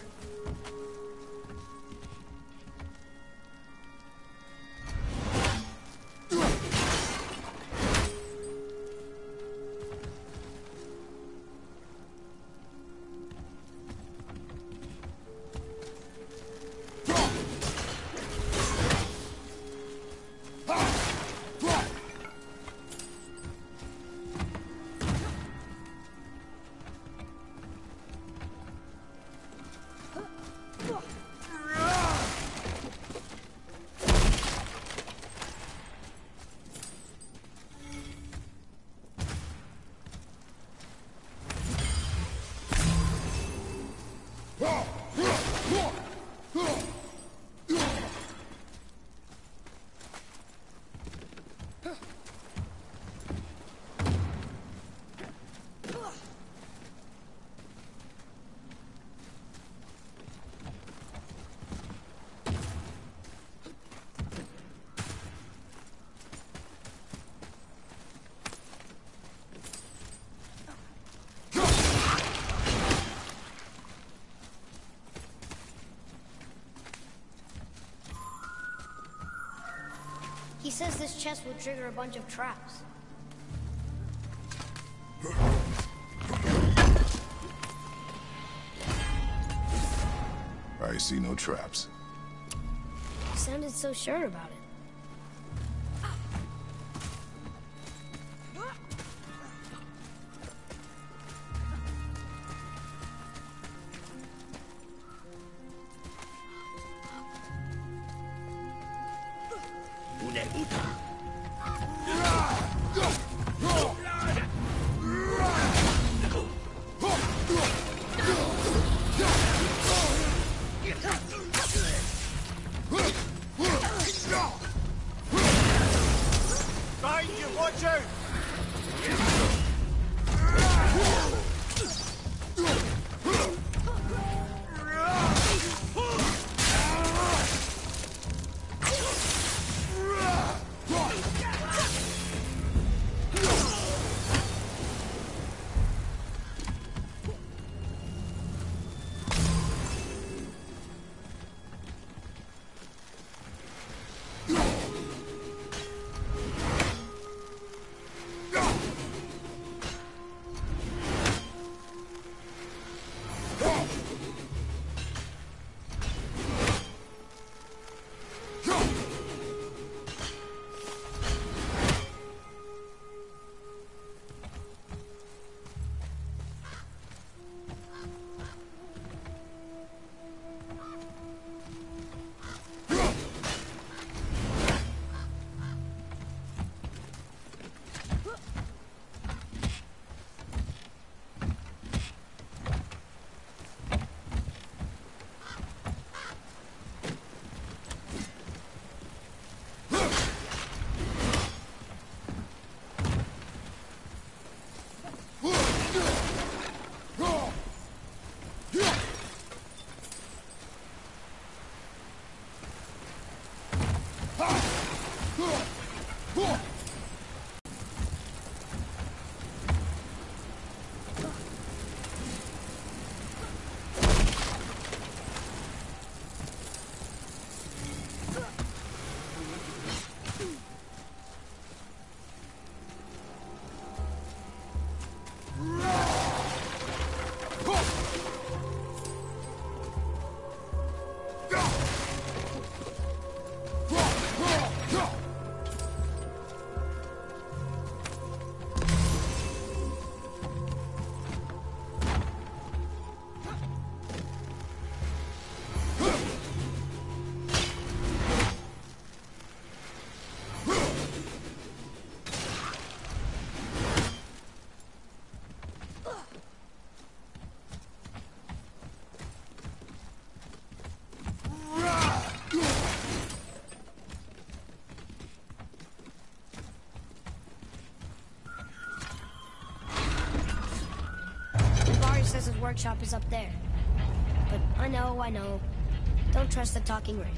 this chest will trigger a bunch of traps. I see no traps. You sounded so sure about it. Workshop is up there. But I know. Don't trust the talking ring.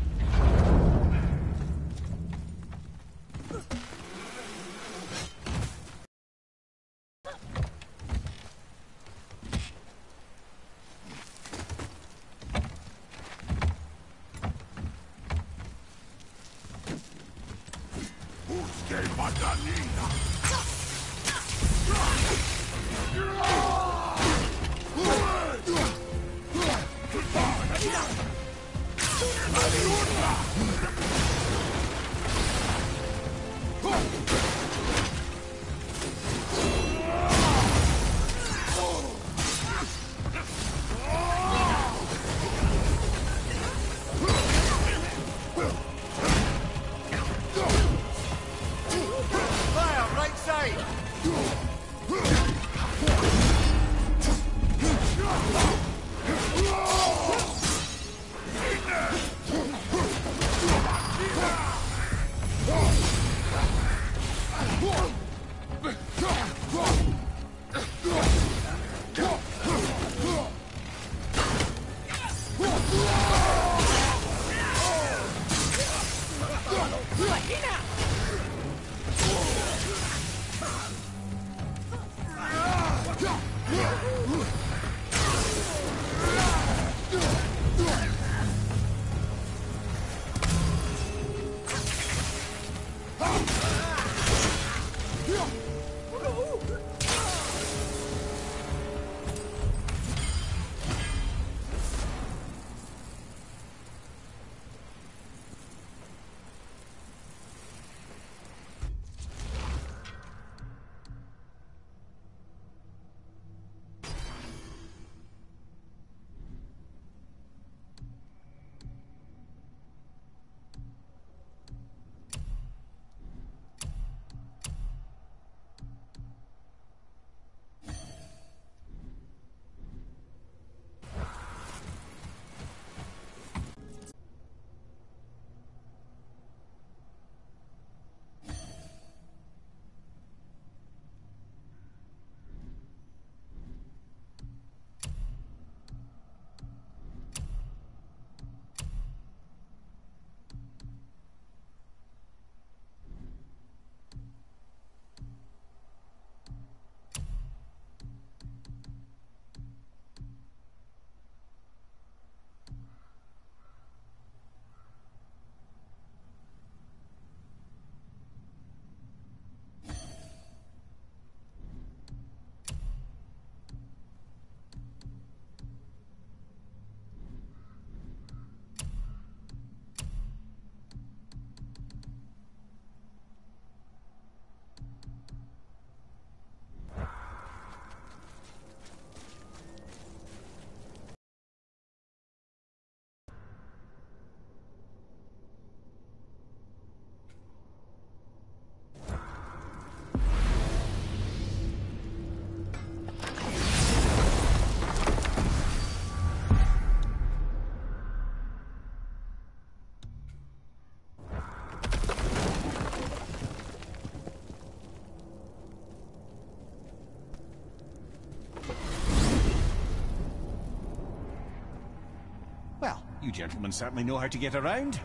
You gentlemen certainly know how to get around.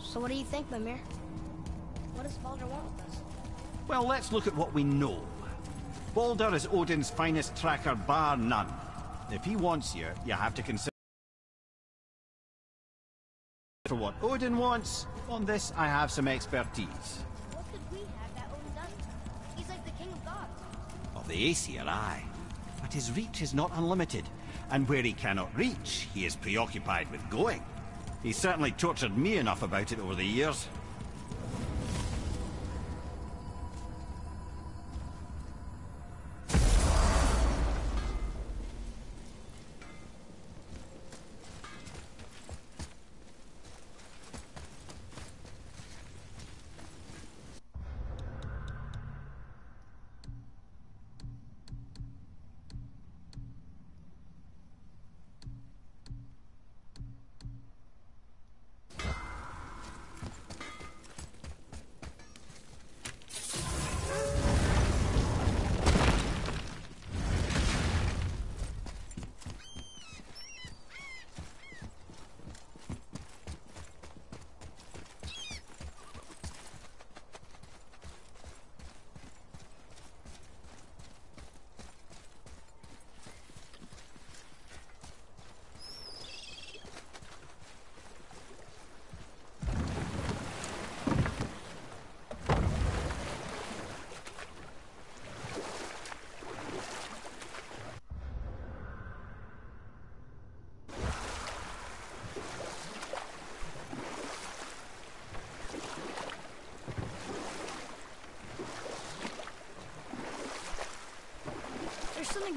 So what do you think, Mimir? What does Baldur want with us? Well, let's look at what we know. Baldur is Odin's finest tracker, bar none. If he wants you, you have to consider for what Odin wants. On this, I have some expertise. What could we have that Odin doesn't? He's like the king of gods. Of the Aesir, aye. But his reach is not unlimited, and where he cannot reach, he is preoccupied with going. He certainly tortured me enough about it over the years.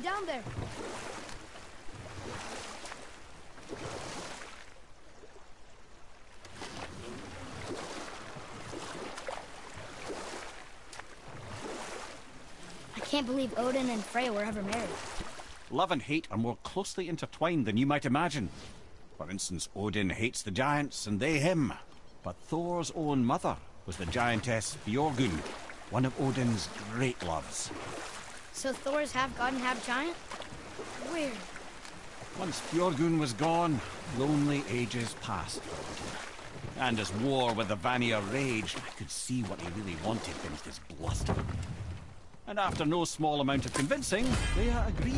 Down there. I can't believe Odin and Freya were ever married. Love and hate are more closely intertwined than you might imagine. For instance, Odin hates the giants and they him. But Thor's own mother was the giantess Fjorgun, one of Odin's great loves. So Thor's half god and half giant? Weird. Once Fjorgun was gone, lonely ages passed for Odin. And as war with the Vanir raged, I could see what he really wanted from his bluster. And after no small amount of convincing, Freya agreed.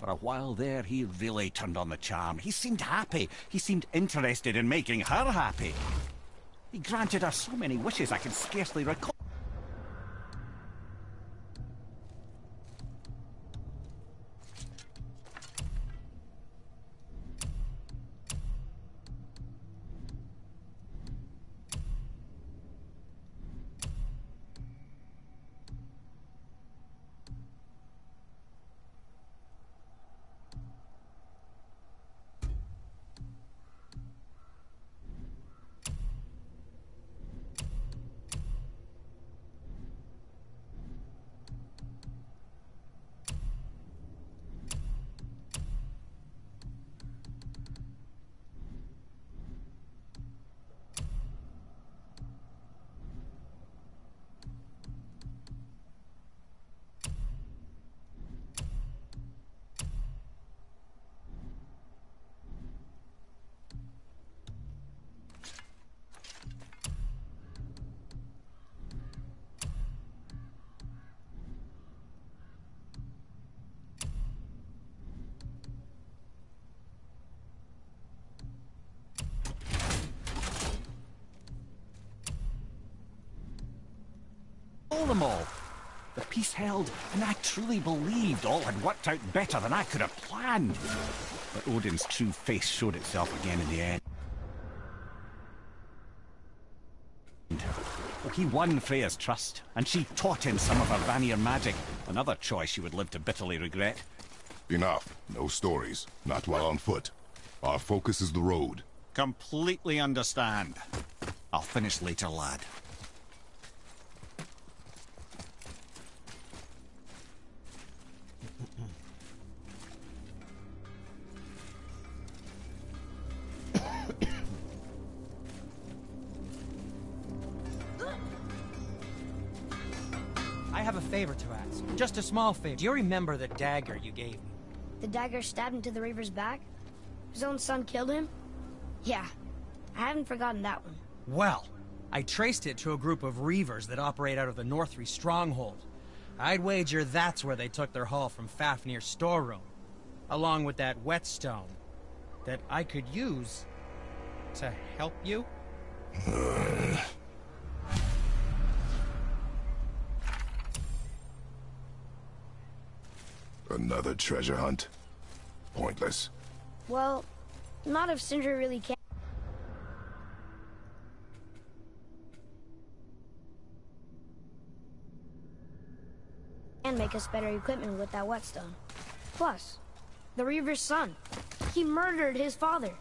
For a while there, he really turned on the charm. He seemed happy. He seemed interested in making her happy. He granted her so many wishes I can scarcely recall. Them all. The peace held, and I truly believed all had worked out better than I could have planned. But Odin's true face showed itself again in the end. He won Freya's trust, and she taught him some of her Vanir magic, another choice she would live to bitterly regret. Enough. No stories. Not while on foot. Our focus is the road. Completely understand. I'll finish later, lad. Just a small favor. Do you remember the dagger you gave me? The dagger stabbed into the Reaver's back? His own son killed him? Yeah, I haven't forgotten that one. Well, I traced it to a group of Reavers that operate out of the Northree stronghold. I'd wager that's where they took their haul from Fafnir's storeroom, along with that whetstone that I could use to help you. Another treasure hunt? Pointless. Well, not if Sindri really can. And make us better equipment with that whetstone. Plus, the Reaver's son. He murdered his father.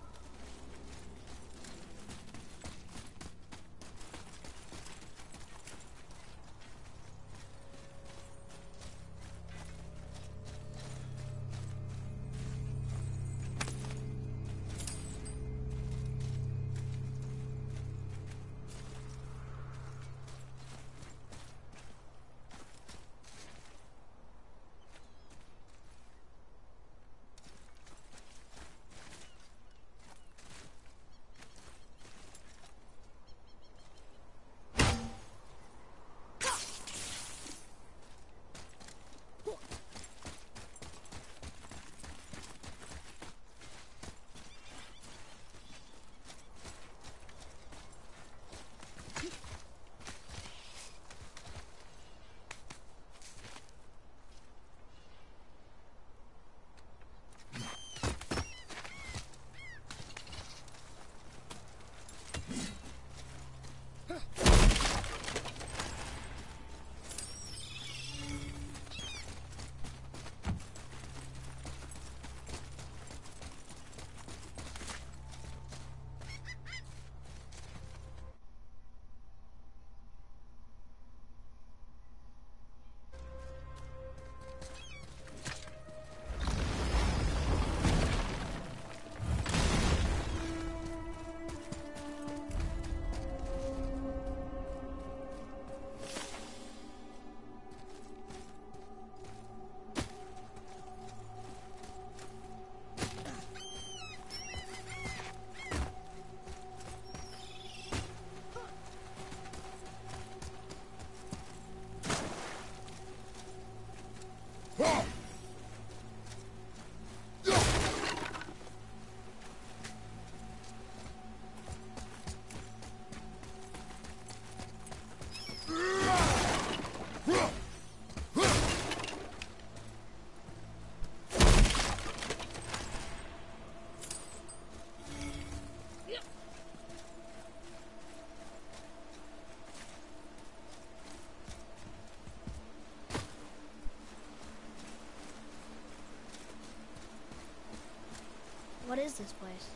What is this place?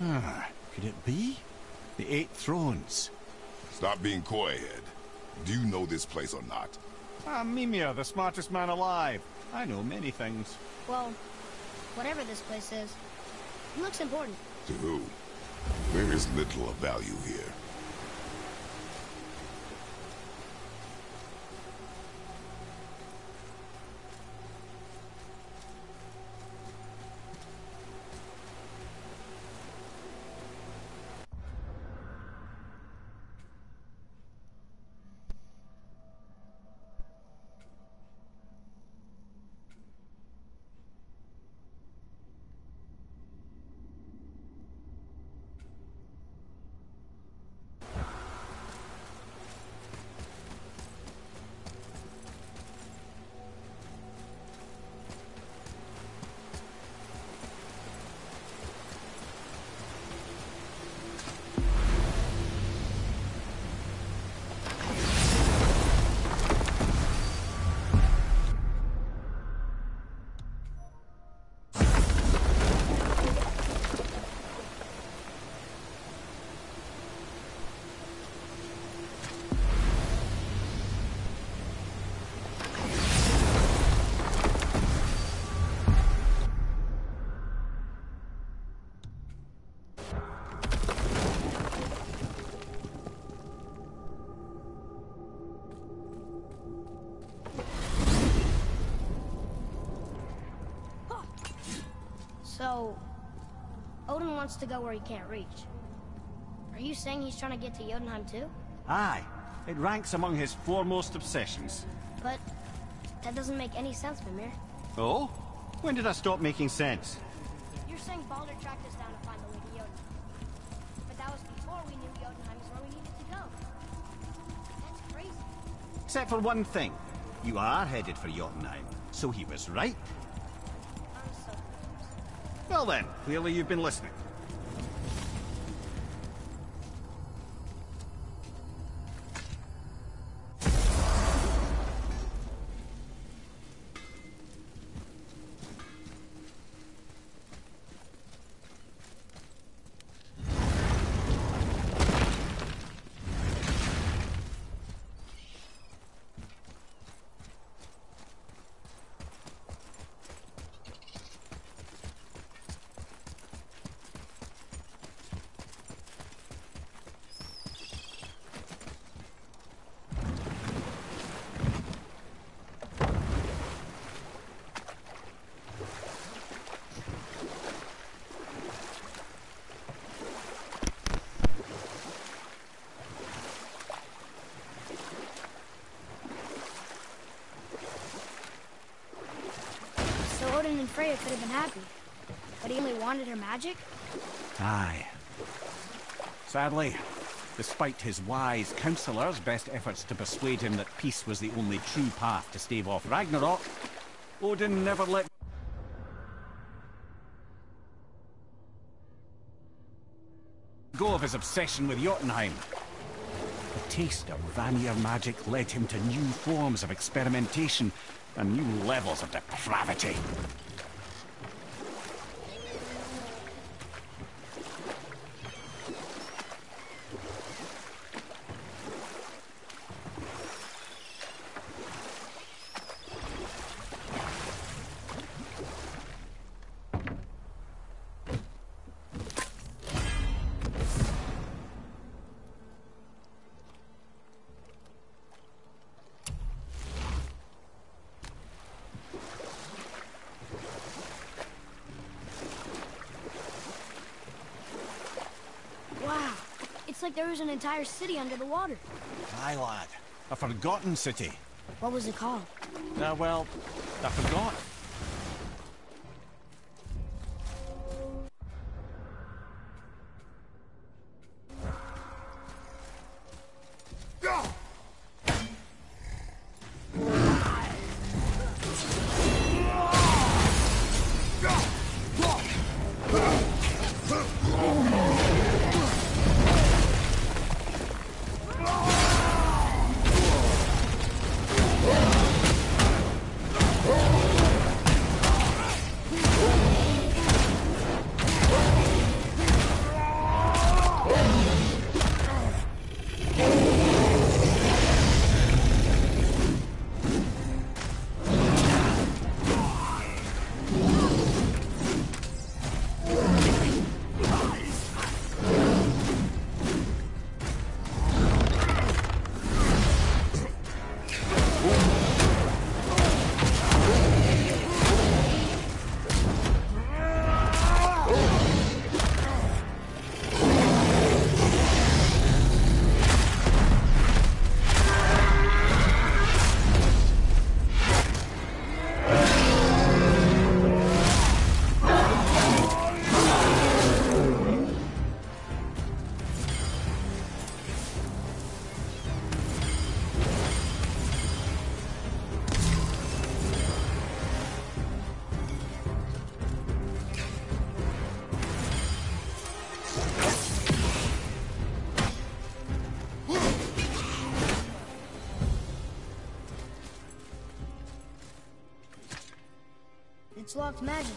Ah, could it be? The Eight Thrones. Stop being coy, Ed. Do you know this place or not? I'm Mimer, the smartest man alive. I know many things. Well, whatever this place is, it looks important. To who? There is little of value here. Odin wants to go where he can't reach. Are you saying he's trying to get to Jotunheim too? Aye. It ranks among his foremost obsessions. But that doesn't make any sense, Mimir. Oh? When did I stop making sense? You're saying Baldur tracked us down to find the way to Jotunheim. But that was before we knew Jotunheim is where we needed to go. That's crazy. Except for one thing. You are headed for Jotunheim, so he was right. I'm so confused. Well then, clearly you've been listening. And Freya could have been happy, but he only wanted her magic? Aye. Sadly, despite his wise counselors' best efforts to persuade him that peace was the only true path to stave off Ragnarok, Odin never let... go of his obsession with Jotunheim. The taste of Vanir magic led him to new forms of experimentation and new levels of depravity. Like there was an entire city under the water. Aye, lad. A forgotten city. What was it called? Well, I forgot. It's locked magically.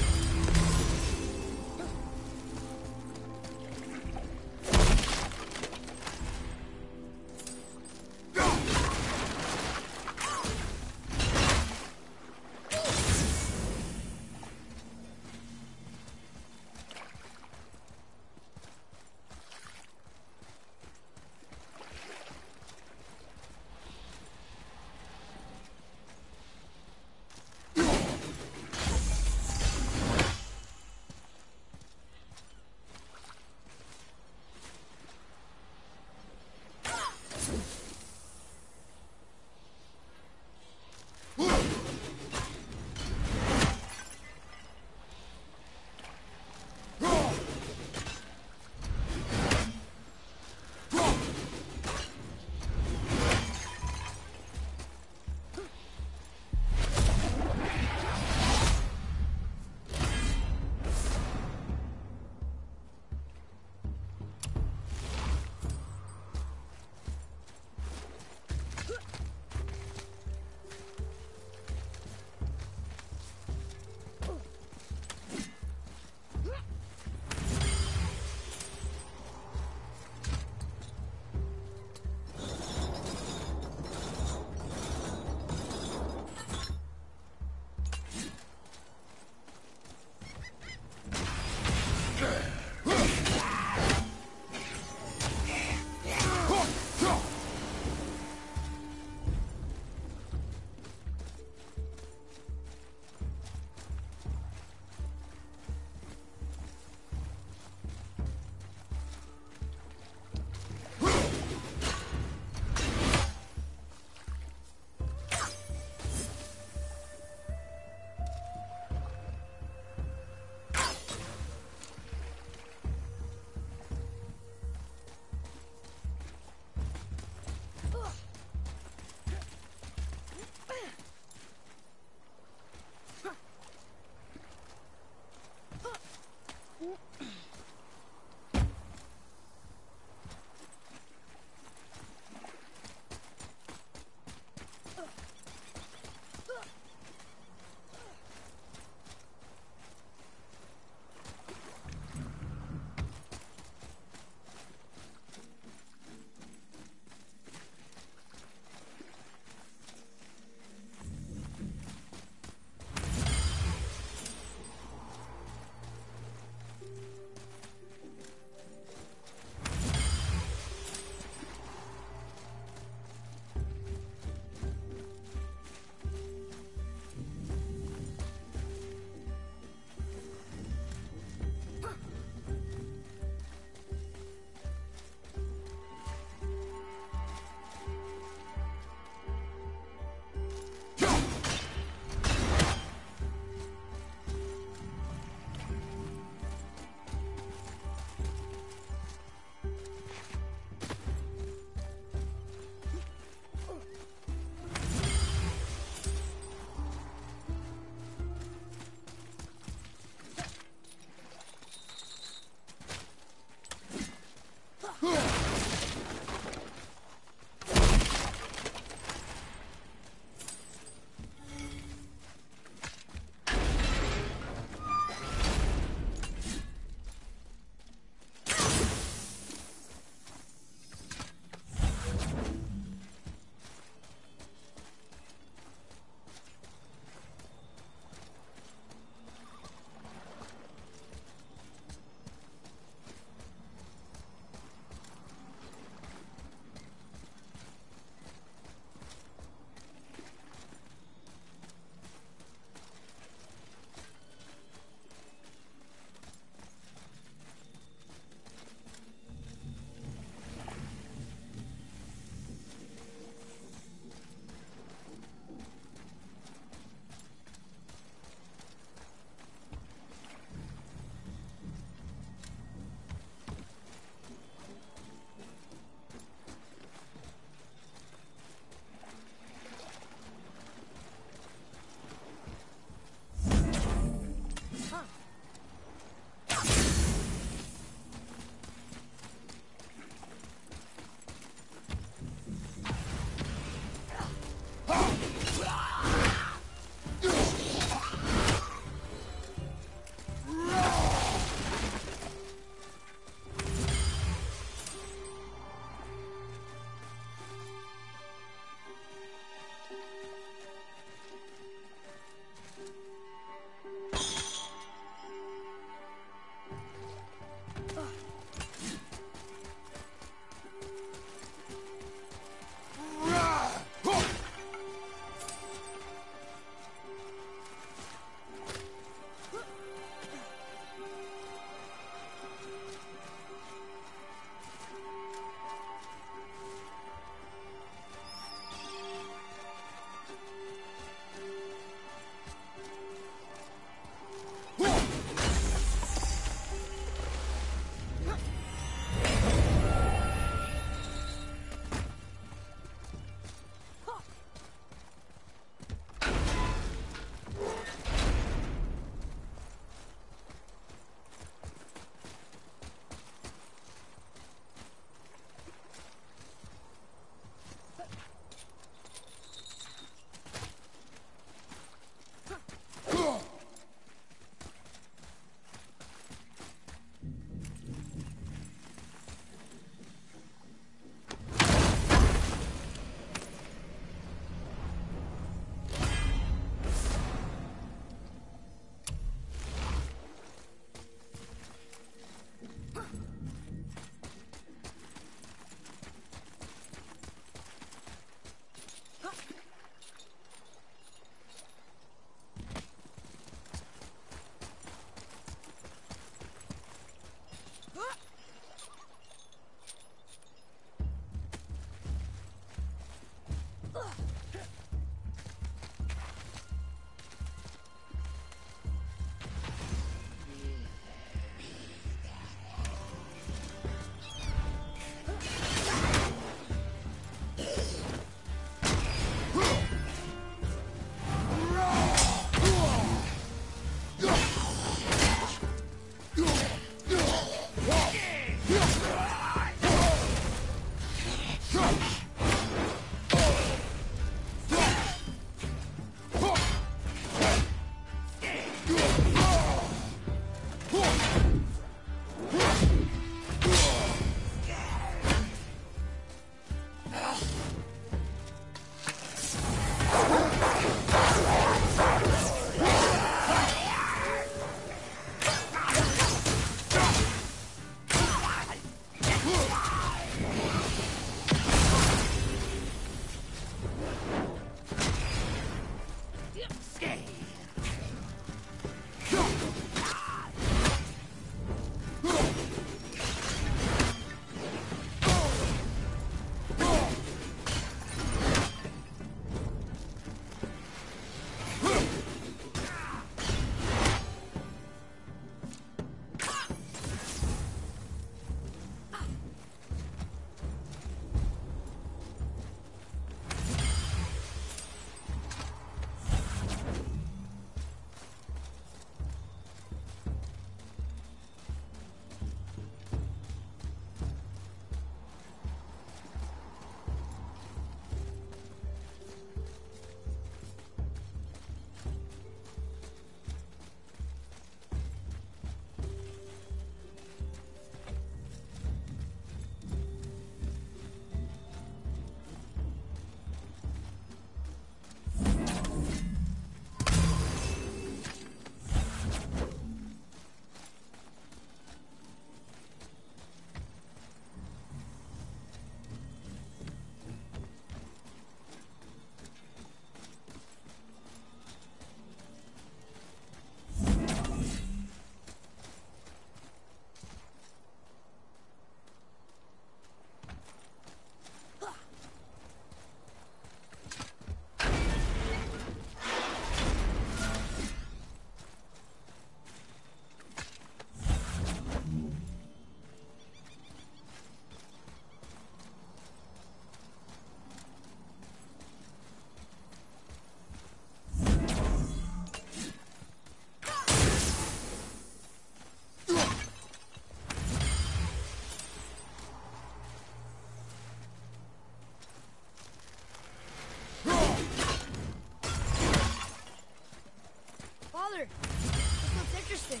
thing.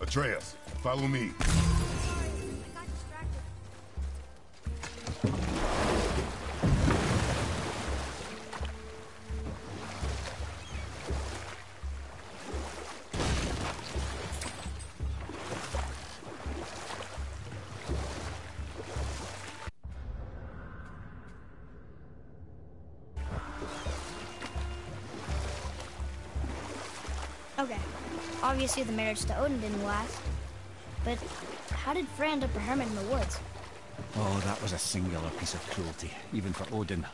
Atreus, follow me. Obviously the marriage to Odin didn't last, but how did Freya end up a hermit in the woods? Oh, that was a singular piece of cruelty, even for Odin.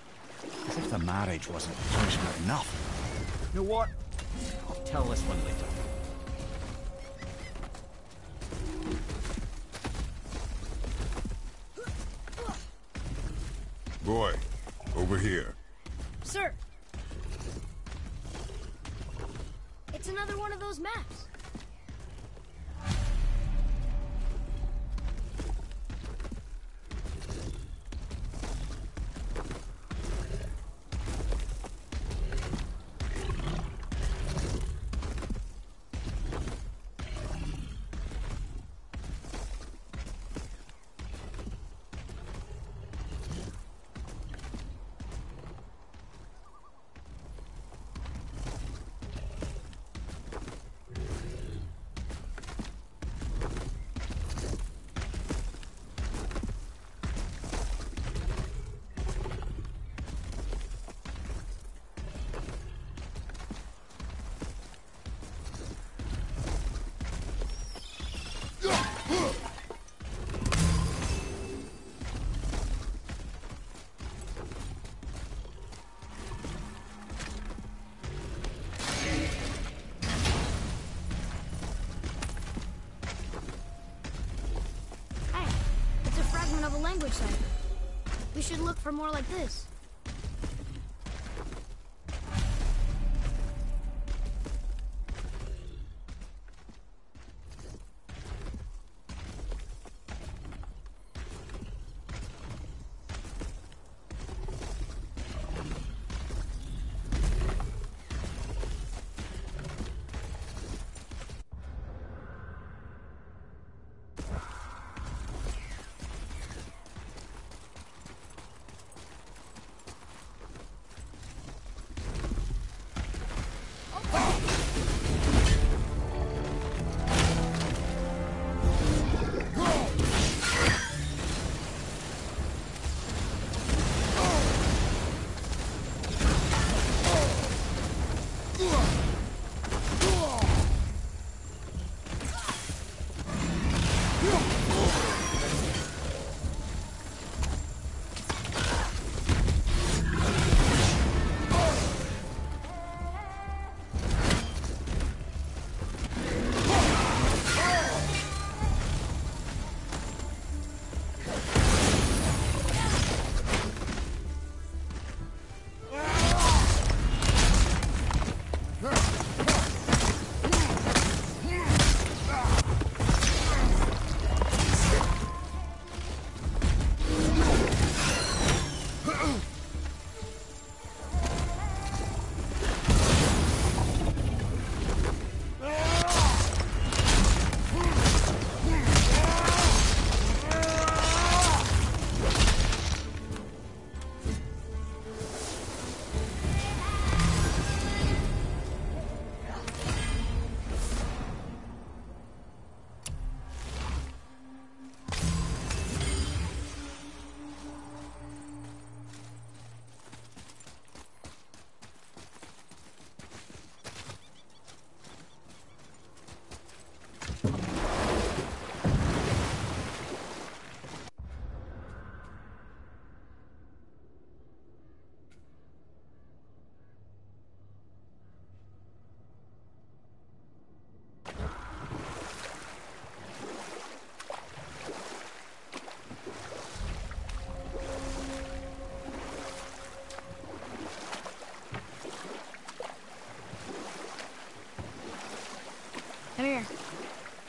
As if the marriage wasn't punishment enough. You know what? I'll tell this one later. Boy, over here. Sir! It's another one of those maps. We should look for more like this.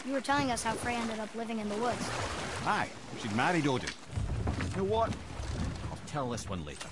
You were telling us how Frey ended up living in the woods. Aye, she'd married Odin. You know what? I'll tell this one later.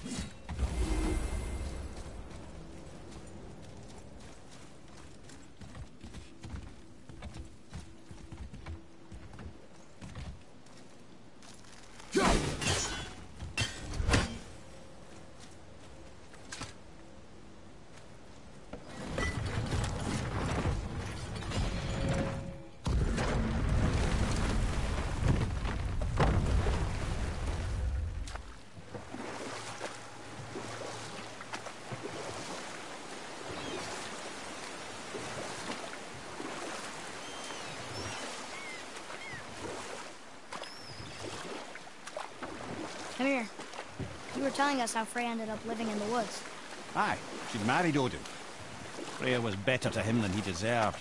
Fenrir, you were telling us how Freya ended up living in the woods. Aye, she married Odin. Freya was better to him than he deserved.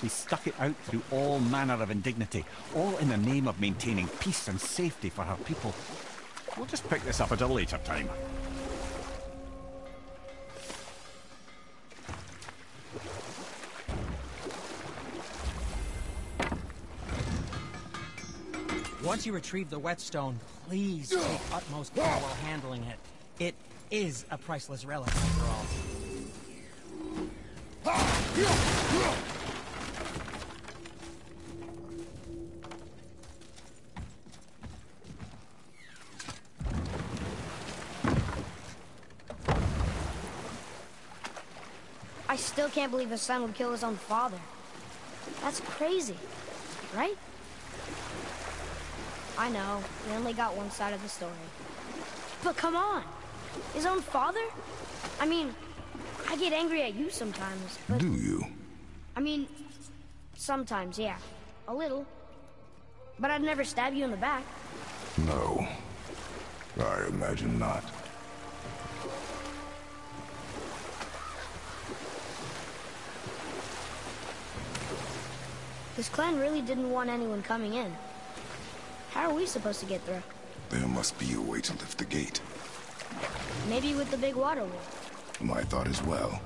She stuck it out through all manner of indignity, all in the name of maintaining peace and safety for her people. We'll just pick this up at a later time. Once you retrieve the whetstone, please take utmost care while handling it. It is a priceless relic after all. I still can't believe his son would kill his own father. That's crazy, right? I know, we only got one side of the story. But come on! His own father? I mean, I get angry at you sometimes, but... Do you? I mean, sometimes, yeah. A little. But I'd never stab you in the back. No. I imagine not. This clan really didn't want anyone coming in. How are we supposed to get through? There must be a way to lift the gate. Maybe with the big water wheel. My thought as well.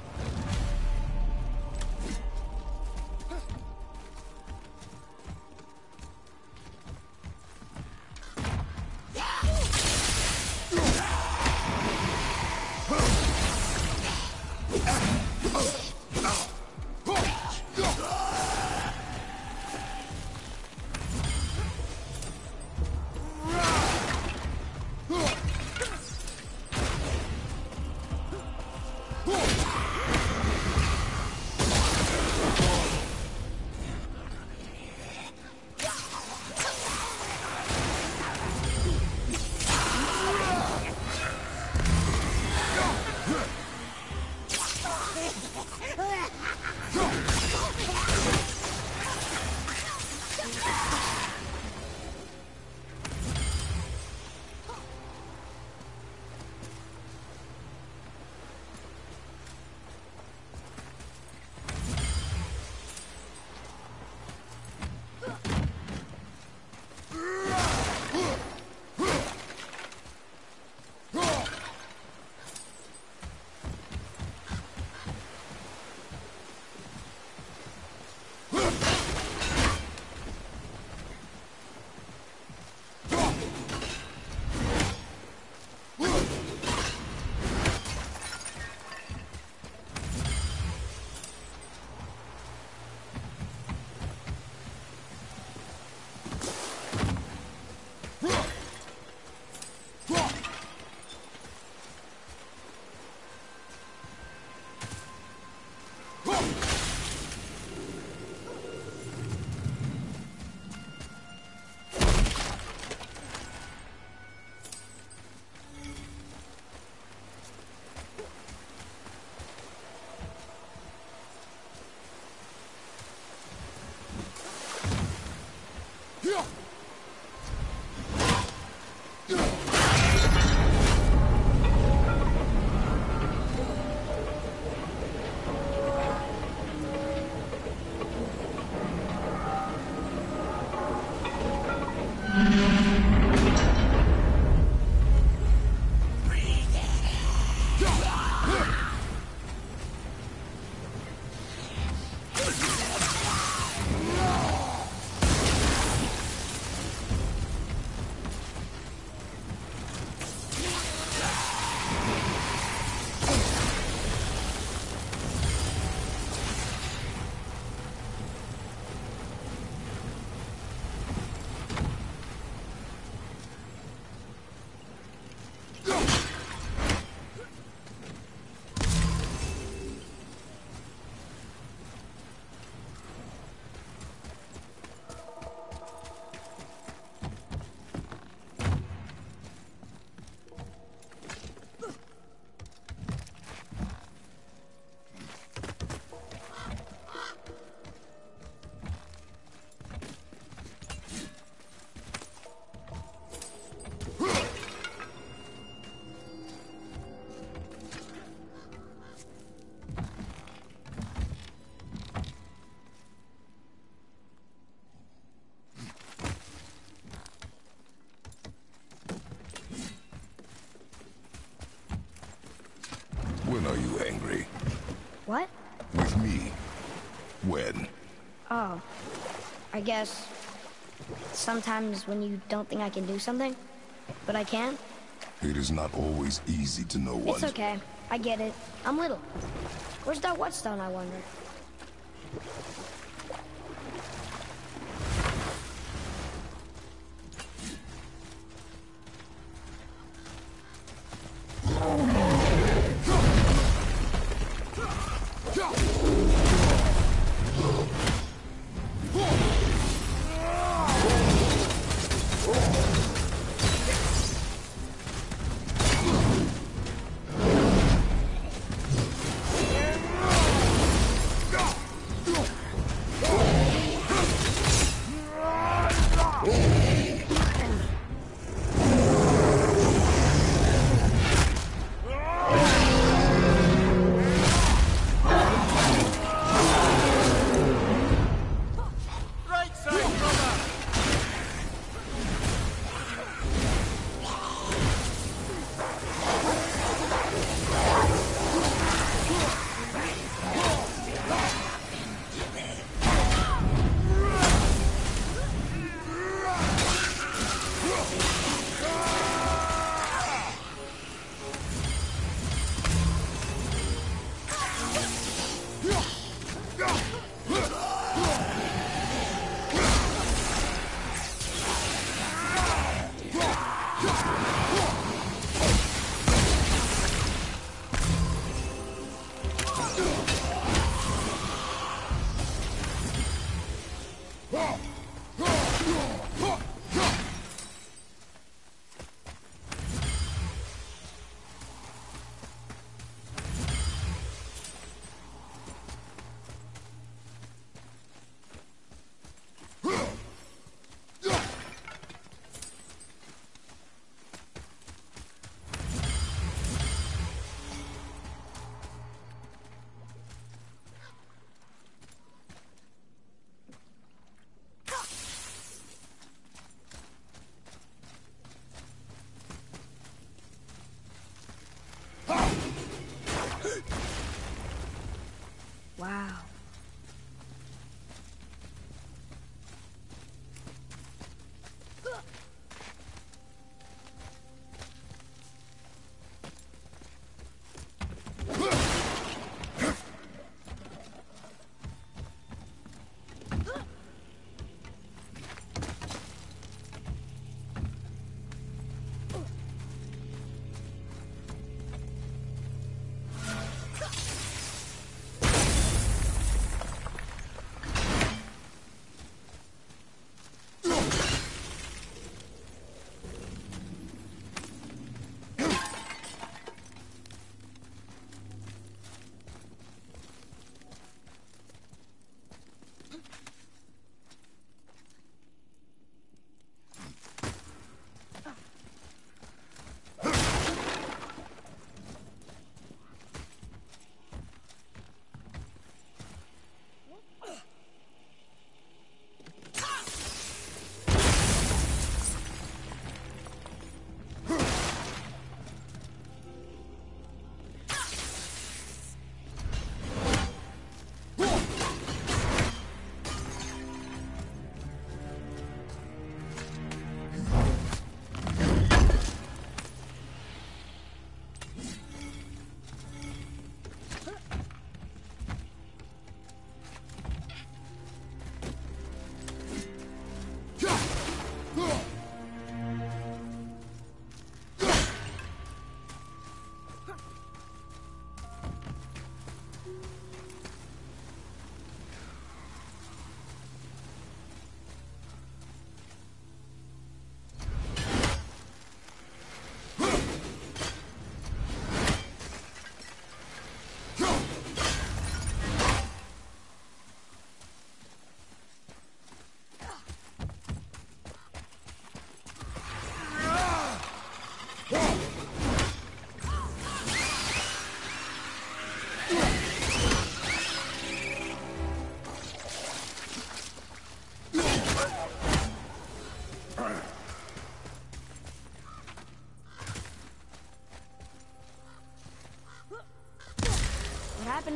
I guess sometimes when you don't think I can do something, but I can. It is not always easy to know what. It's okay. I get it. I'm little. Where's that whetstone, I wonder?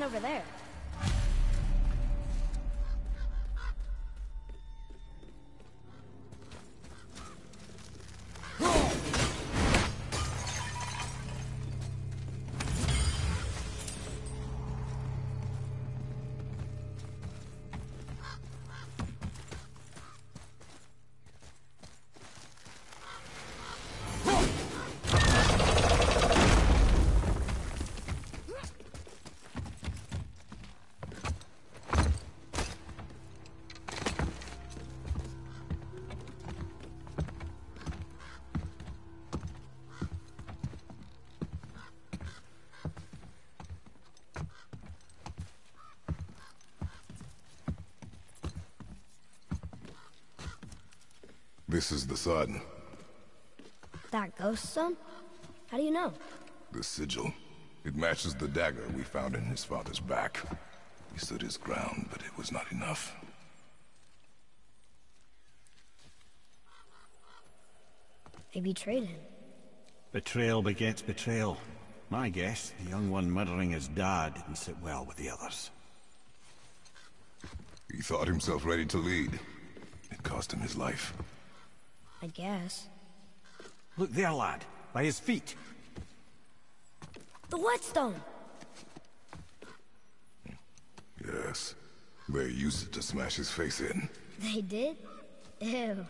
Over there. This is the sun. That ghost sun? How do you know? The sigil. It matches the dagger we found in his father's back. He stood his ground, but it was not enough. They betrayed him. Betrayal begets betrayal. My guess, the young one murdering his dad didn't sit well with the others. He thought himself ready to lead. It cost him his life. I guess. Look there, lad. By his feet. The whetstone! Yes. They used it to smash his face in. They did? Ew.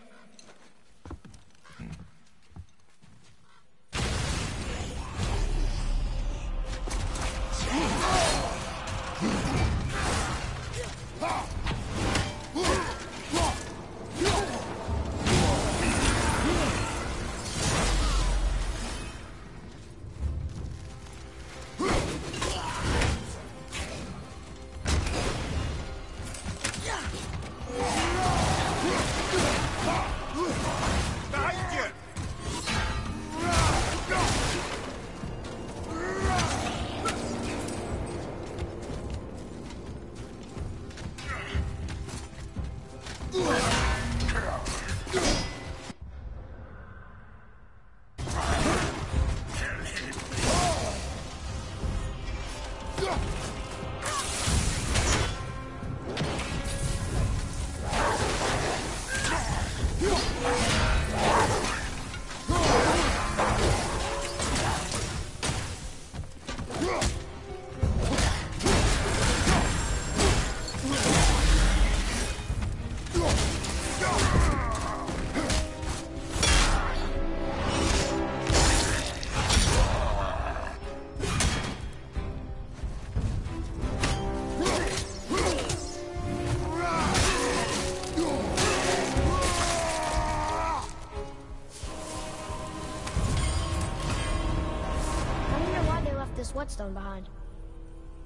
Whetstone behind.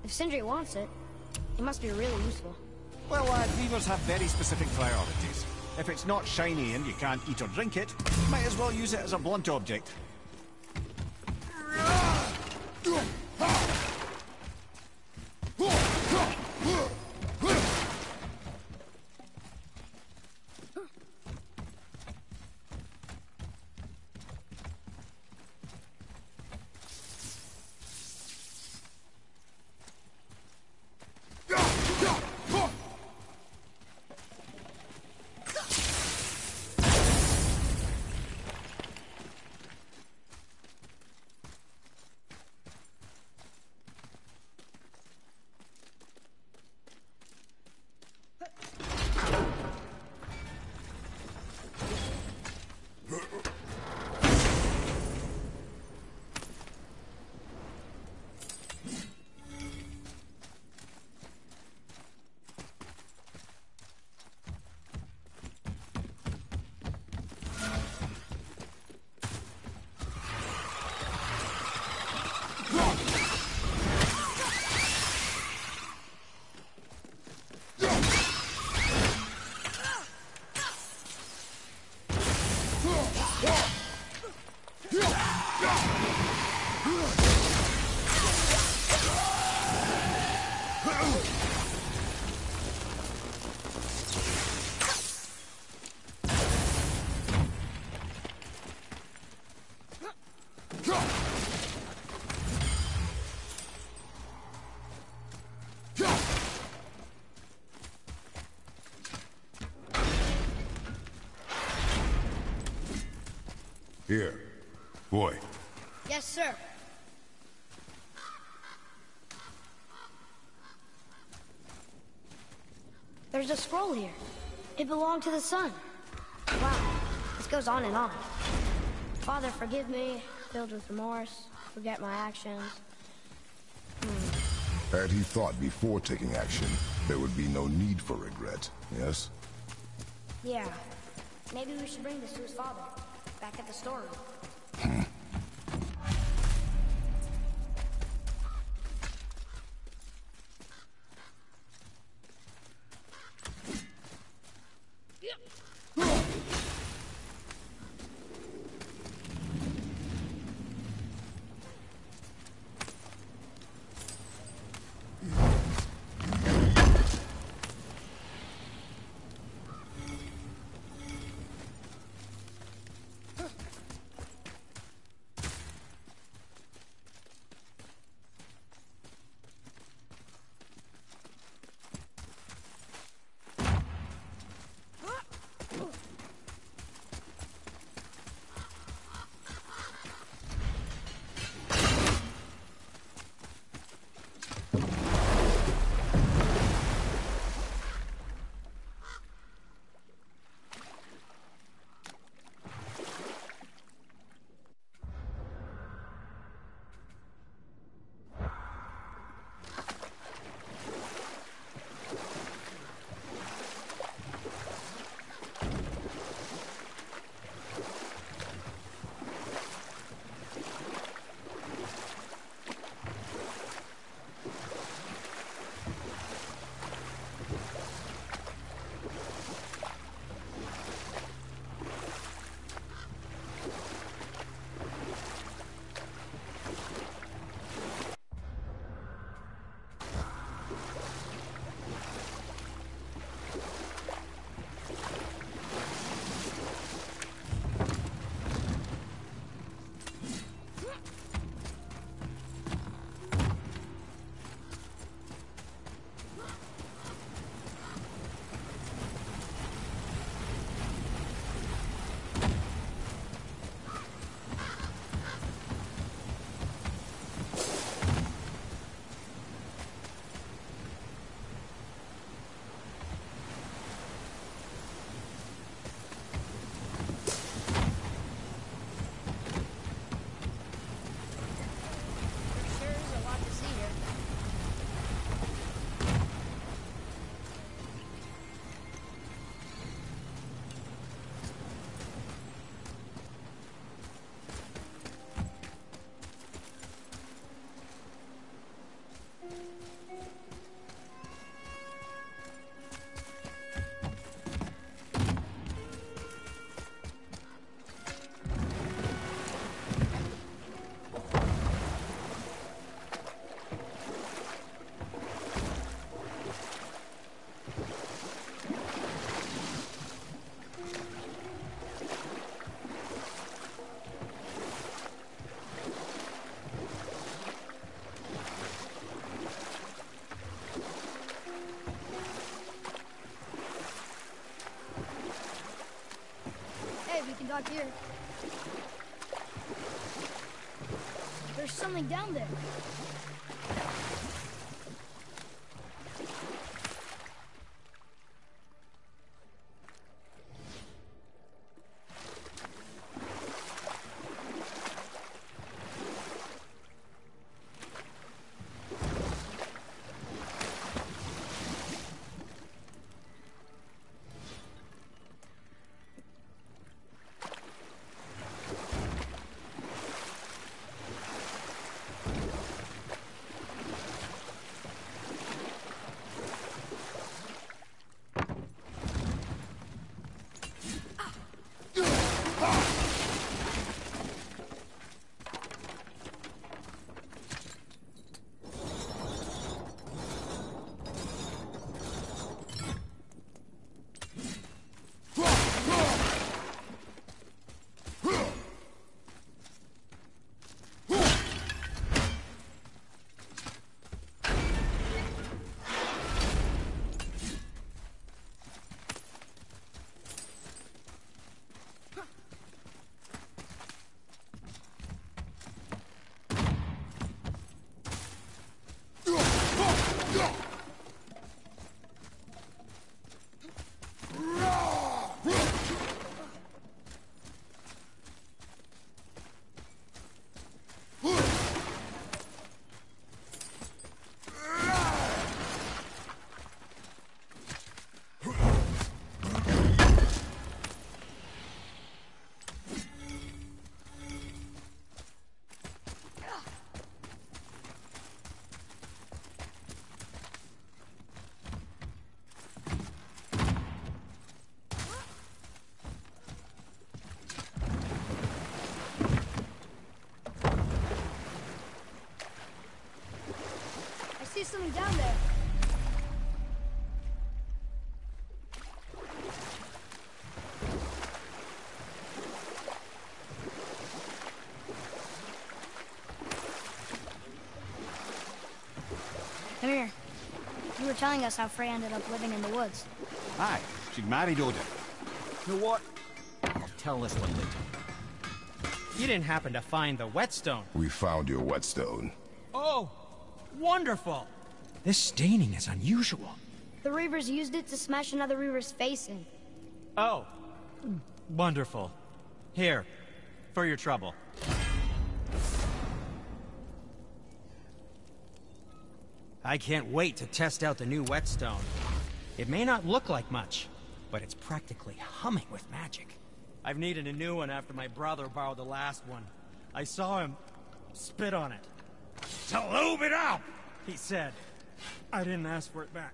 If Sindri wants it, it must be really useful. Well, lad, weavers have very specific priorities. If it's not shiny and you can't eat or drink it, you might as well use it as a blunt object. Here. Boy. Yes, sir. There's a scroll here. It belonged to the sun. Wow. This goes on and on. Father, forgive me. Filled with remorse. Forget my actions. Had he thought before taking action, there would be no need for regret. Yes? Yeah. Maybe we should bring this to his father. Back at the store. got here. There's something down there. Something down there. Come here. You were telling us how Freya ended up living in the woods. Aye, she married Odin. You know what? I'll tell this one later. You didn't happen to find the whetstone. We found your whetstone. Oh, wonderful! This staining is unusual. The Reavers used it to smash another Reaver's face in. Oh, wonderful. Here, for your trouble. I can't wait to test out the new whetstone. It may not look like much, but it's practically humming with magic. I've needed a new one after my brother borrowed the last one. I saw him spit on it. To lube it up! He said. I didn't ask for it back.